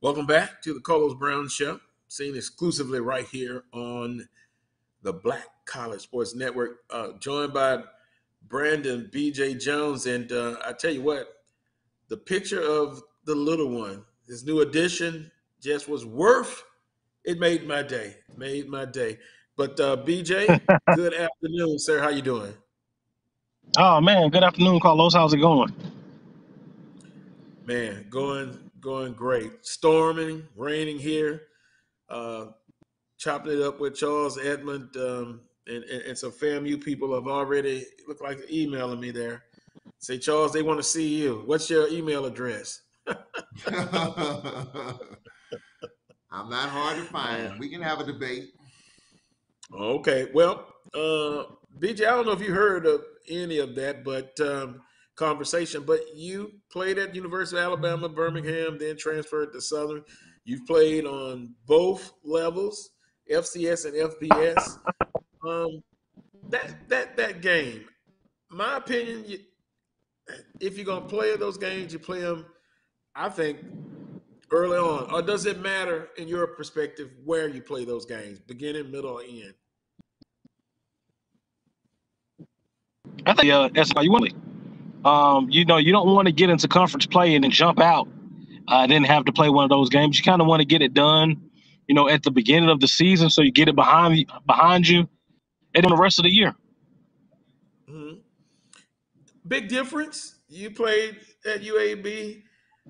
Welcome back to the Carlos Brown Show, seen exclusively right here on the Black College Sports Network, joined by Brandon BJ Jones. And I tell you what, the picture of the little one, his new addition, just was worth it. Made my day. But BJ, good afternoon, sir. How you doing? Oh man, good afternoon, Carlos. How's it going? Man, going great. Storming, raining here. Chopping it up with Charles Edmond and some FAMU people have already looked like emailing me there. Say, Charles, they want to see you. What's your email address? I'm not hard to find. We can have a debate. Okay. Well, BJ, I don't know if you heard of any of that, but conversation, but you played at University of Alabama, Birmingham, then transferred to Southern. You've played on both levels, FCS and FBS. That game, my opinion, if you're going to play those games, you play them, I think, early on. Or does it matter, in your perspective, where you play those games, beginning, middle, or end? I think that's how you want it. You don't want to get into conference play and then jump out and then have to play one of those games. You kind of want to get it done, at the beginning of the season so you get it behind you and then the rest of the year. Mm-hmm. Big difference. You played at UAB.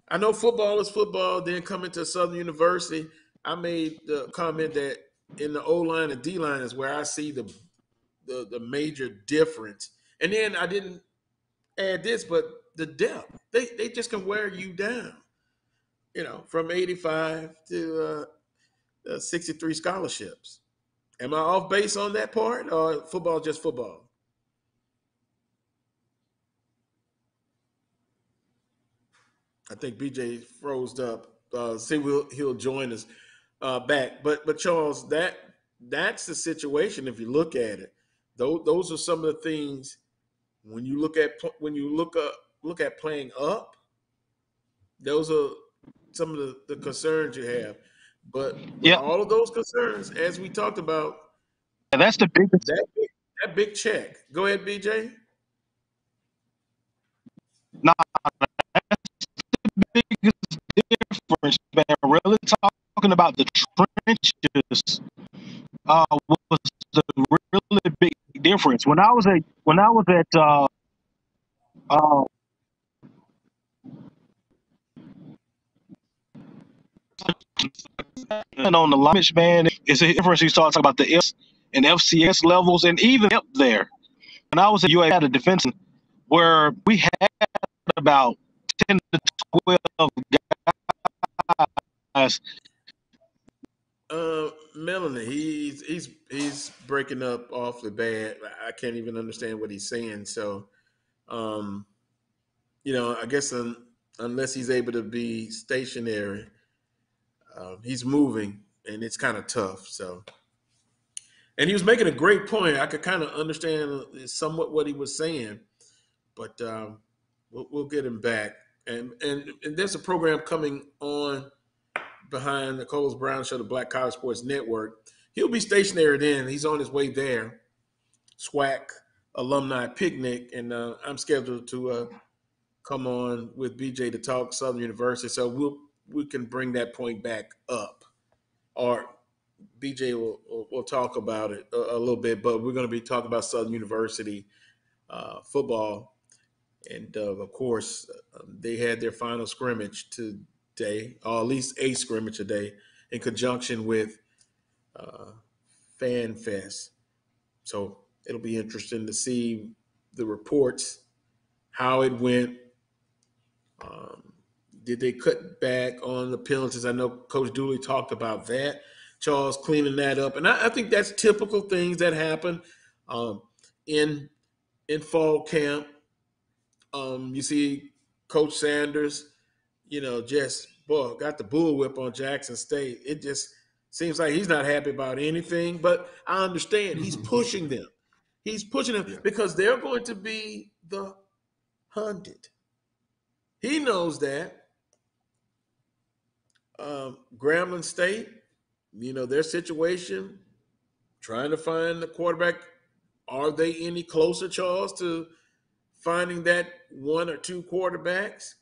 I know football is football. Then coming to Southern University, I made the comment that in the O-line and D-line is where I see the major difference. And then I didn't add this, but the depth. They just can wear you down, from 85 to 63 scholarships. Am I off base on that part, or football just football? I think BJ froze up. See, he'll join us back. But Charles, that's the situation if you look at it. Those are some of the things when you look at playing up. Those are some of the concerns you have. But yep, all of those concerns, as we talked about, and that's the biggest that big check. Go ahead, BJ. No. Biggest difference, man, really talking about the trenches was the really big difference. When I was at on the line, man, it's a difference. You start talking about the F and FCS levels, and even up there. When I was at UA, I had a defense where we had about 10 to 12 guys. Melanie, he's breaking up awfully bad. I can't even understand what he's saying. So, I guess unless he's able to be stationary, he's moving, and it's kind of tough. So, and he was making a great point. I could kind of understand somewhat what he was saying, but we'll get him back. And there's a program coming on behind the Coles Brown Show, the Black College Sports Network. He'll be stationary then. He's on his way there. SWAC alumni picnic, and I'm scheduled to come on with BJ to talk Southern University. So we can bring that point back up, or BJ will talk about it a little bit. But we're going to be talking about Southern University football. And, of course, they had their final scrimmage today, or at least a scrimmage today, in conjunction with Fan Fest. So it'll be interesting to see the reports, how it went. Did they cut back on the penalties? I know Coach Dooley talked about that. Charles cleaning that up. And I think that's typical things that happen in fall camp. You see Coach Sanders, got the bullwhip on Jackson State. It just seems like he's not happy about anything, but I understand he's pushing them. He's pushing them because they're going to be the hunted. He knows that. Grambling State, their situation, trying to find the quarterback. Are they any closer, Charles, to finding that one or two quarterbacks?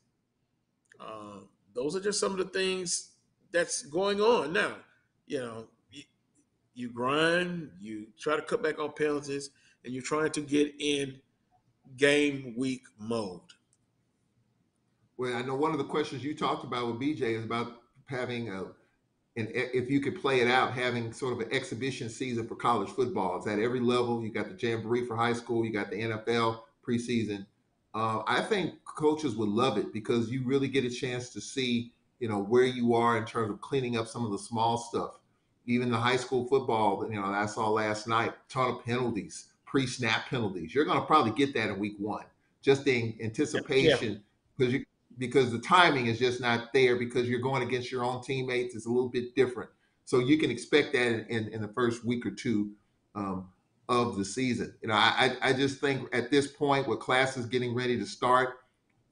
Those are just some of the things that's going on now. You grind, you try to cut back on penalties, and you're trying to get in game week mode. Well, I know one of the questions you talked about with BJ is about having if you could play it out, having sort of an exhibition season for college football. It's at every level. You got the Jamboree for high school. You got the NFL preseason, I think coaches would love it because you really get a chance to see, you know, where you are in terms of cleaning up some of the small stuff. Even the high school football, you know, I saw last night, ton of penalties, pre-snap penalties. You're going to probably get that in week one, just in anticipation because the timing is just not there because you're going against your own teammates. It's a little bit different. So you can expect that in the first week or two of the season. You know, I just think at this point with classes getting ready to start,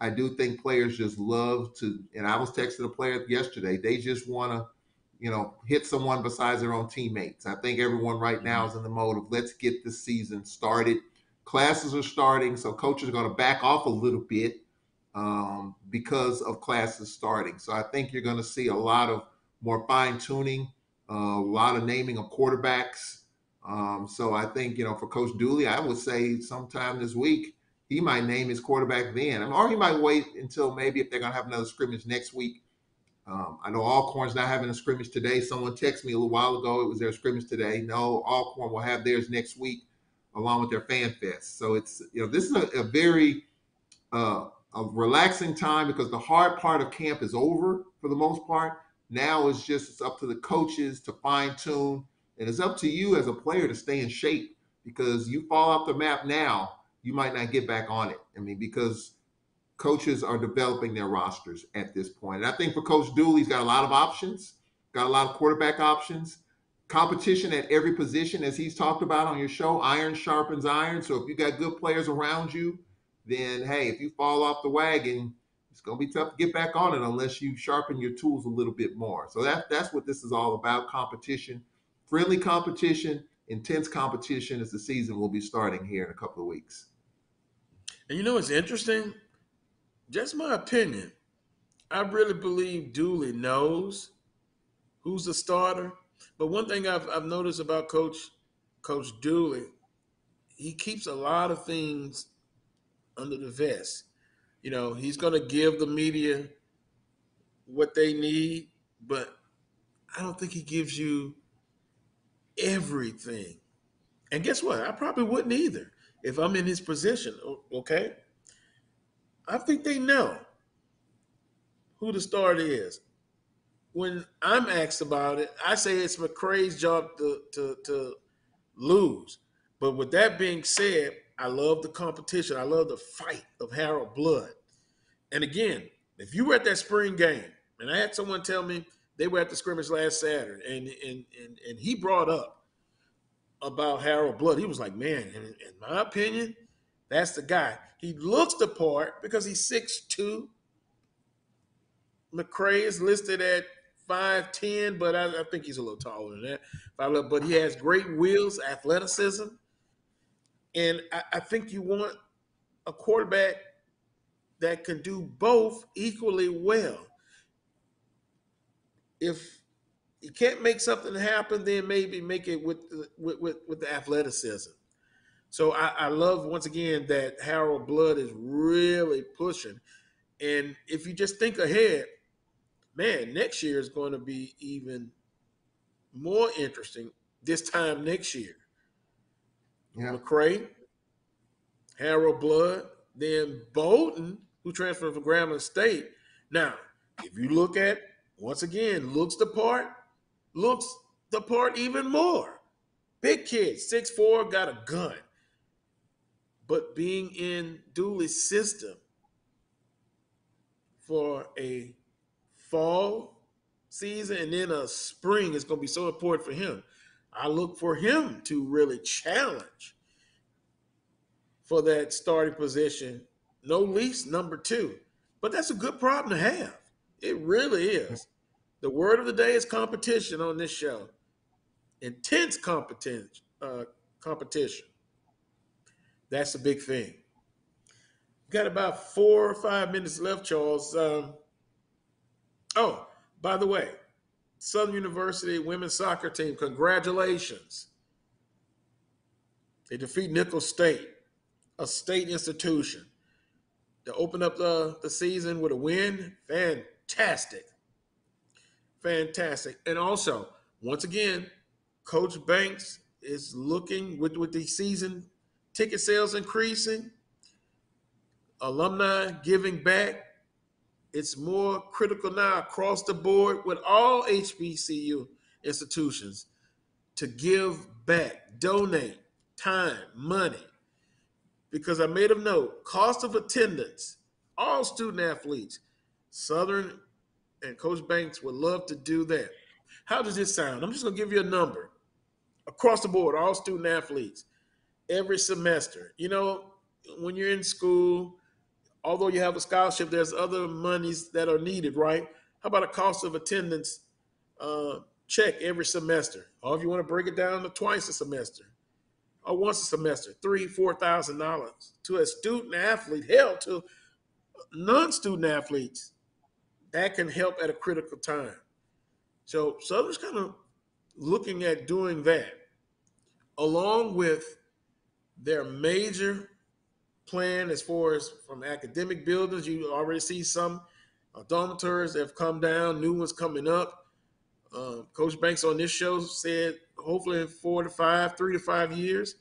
I do think players just love to, and I was texting a player yesterday, they just want to, you know, hit someone besides their own teammates. I think everyone right now is in the mode of let's get the season started. Classes are starting, so coaches are going to back off a little bit because of classes starting. So I think you're going to see a lot of more fine-tuning, a lot of naming of quarterbacks. So I think, you know, for Coach Dooley, I would say sometime this week, he might name his quarterback then. Or he might wait until maybe if they're going to have another scrimmage next week. I know Alcorn's not having a scrimmage today. Someone texted me a little while ago. It was their scrimmage today. No, Alcorn will have theirs next week along with their fan fest. So it's, you know, this is a very a relaxing time because the hard part of camp is over for the most part. Now it's just, it's up to the coaches to fine tune. And it's up to you as a player to stay in shape because you fall off the map now, you might not get back on it. I mean, because coaches are developing their rosters at this point. And I think for Coach Dooley, he's got a lot of options, got a lot of quarterback options, competition at every position, as he's talked about on your show, iron sharpens iron. So if you got good players around you, then, hey, if you fall off the wagon, it's going to be tough to get back on it unless you sharpen your tools a little bit more. So that's what this is all about, competition. Friendly competition, intense competition as the season will be starting here in a couple of weeks. And you know what's interesting? Just my opinion. I really believe Dooley knows who's the starter. But one thing I've noticed about Coach Dooley, he keeps a lot of things under the vest. You know, he's going to give the media what they need, but I don't think he gives you everything. And guess what? I probably wouldn't either if I'm in his position, okay? I think they know who the starter is. When I'm asked about it, I say it's McCray's job to lose. But with that being said, I love the competition. I love the fight of Harold Blood. And again, if you were at that spring game, and I had someone tell me, they were at the scrimmage last Saturday, and he brought up about Harold Blood. He was like, man, in my opinion, that's the guy. He looks the part because he's 6'2". McCray is listed at 5'10", but I think he's a little taller than that. But he has great wheels, athleticism. And I think you want a quarterback that can do both equally well. If you can't make something happen, then maybe make it with the athleticism. So I love, once again, that Harold Blood is really pushing. And if you just think ahead, man, next year is going to be even more interesting this time next year. Yeah. McCray, Harold Blood, then Bolden, who transferred from Grambling State. Now, if you look at, once again, looks the part even more. Big kid, 6'4", got a gun. But being in Dooley's system for a fall season and then a spring is going to be so important for him. I look for him to really challenge for that starting position, no least number 2. But that's a good problem to have. It really is. The word of the day is competition on this show. Intense competition. That's a big thing. Got about 4 or 5 minutes left, Charles. Oh, by the way, Southern University women's soccer team, congratulations. They defeat Nicholls State, a state institution. To open up the season with a win, Fantastic. And also, once again, Coach Banks is looking with the season ticket sales increasing. alumni giving back. It's more critical now across the board with all HBCU institutions to give back, donate time, money. Because I made a note, cost of attendance, all student athletes, Southern and Coach Banks would love to do that. How does this sound? I'm just going to give you a number. Across the board, all student athletes, every semester. You know, when you're in school, although you have a scholarship, there's other monies that are needed, right? How about a cost of attendance check every semester? Or if you want to break it down to twice a semester or once a semester, $3,000, $4,000 to a student athlete, hell, to non-student athletes, that can help at a critical time. So Southern's kind of looking at doing that, along with their major plan as far as from academic buildings. You already see some dormitories have come down, new ones coming up. Coach Banks on this show said hopefully in 3 to 5 years,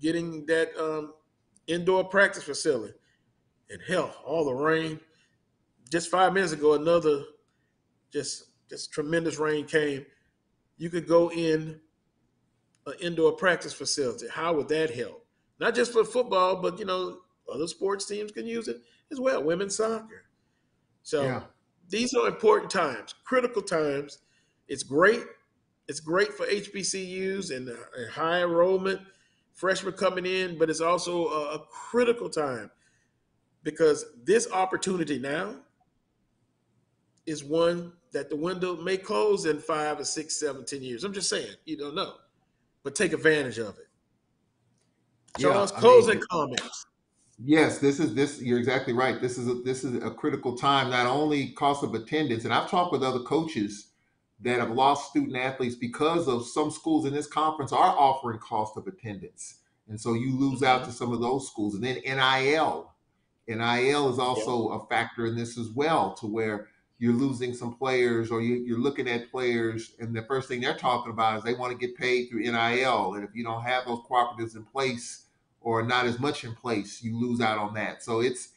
getting that indoor practice facility. And hell, all the rain. Just 5 minutes ago, another just tremendous rain came. You could go in an indoor practice facility. How would that help? Not just for football, but, you know, other sports teams can use it as well, women's soccer. So yeah, these are important times, critical times. It's great. It's great for HBCUs and high enrollment, freshmen coming in, but it's also a critical time because this opportunity now is one that the window may close in 5 or 6, 7, 10 years. I'm just saying, you don't know, but take advantage of it. Charles, yeah, closing comments. Yes, this is. You're exactly right. This is a critical time. Not only cost of attendance, and I've talked with other coaches that have lost student athletes because of some schools in this conference are offering cost of attendance, and so you lose out to some of those schools. And then NIL is also a factor in this as well, to where you're losing some players, or you're looking at players, and the first thing they're talking about is they want to get paid through NIL, and if you don't have those cooperatives in place, or not as much in place, you lose out on that. So it's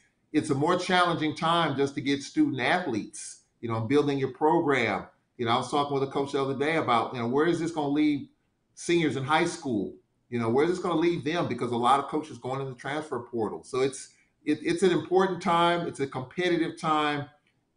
a more challenging time just to get student athletes, you know, building your program. You know, I was talking with a coach the other day about, you know, where is this going to leave seniors in high school? You know, where is this going to leave them? Because a lot of coaches going in the transfer portal. So it's an important time. It's a competitive time.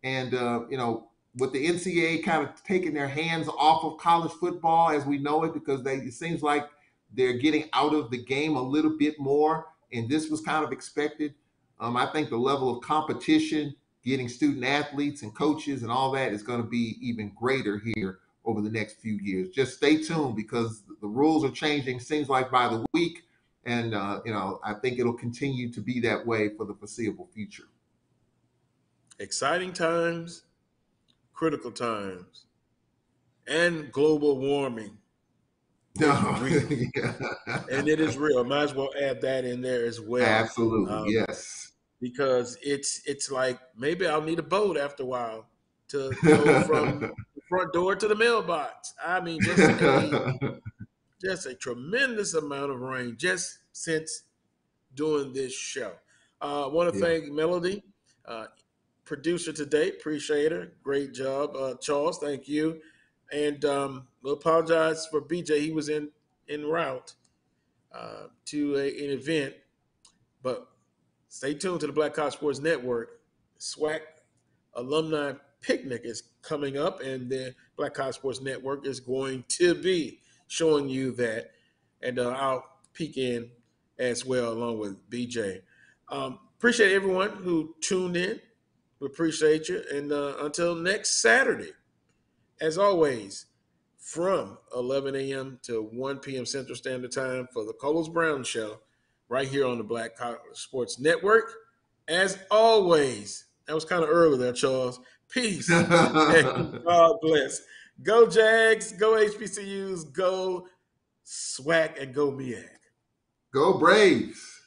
And, you know, with the NCAA kind of taking their hands off of college football as we know it, because it seems like they're getting out of the game a little bit more, and this was kind of expected. I think the level of competition, getting student athletes and coaches and all that, is going to be even greater here over the next few years. Just stay tuned, because the rules are changing, seems like, by the week, and you know, I think it'll continue to be that way for the foreseeable future. Exciting times, critical times, and global warming. No. Yeah. And it is real. Might as well add that in there as well. Absolutely. Yes. Because it's like, maybe I'll need a boat after a while to go from the front door to the mailbox. I mean, just a tremendous amount of rain just since doing this show. I want to thank Melody, producer today. Appreciate her. Great job. Charles, thank you. And we'll apologize for BJ. He was en route to an event. But stay tuned to the Black College Sports Network. SWAC Alumni Picnic is coming up, and the Black College Sports Network is going to be showing you that. And I'll peek in as well along with BJ. Appreciate everyone who tuned in. We appreciate you. And until next Saturday, as always, from 11 a.m. to 1 p.m. Central Standard Time for the Carlos Brown Show, right here on the Black College Sports Network. As always, that was kind of early there, Charles. Peace and God bless. Go Jags, go HBCUs, go SWAC, and go MEAC. Go Braves.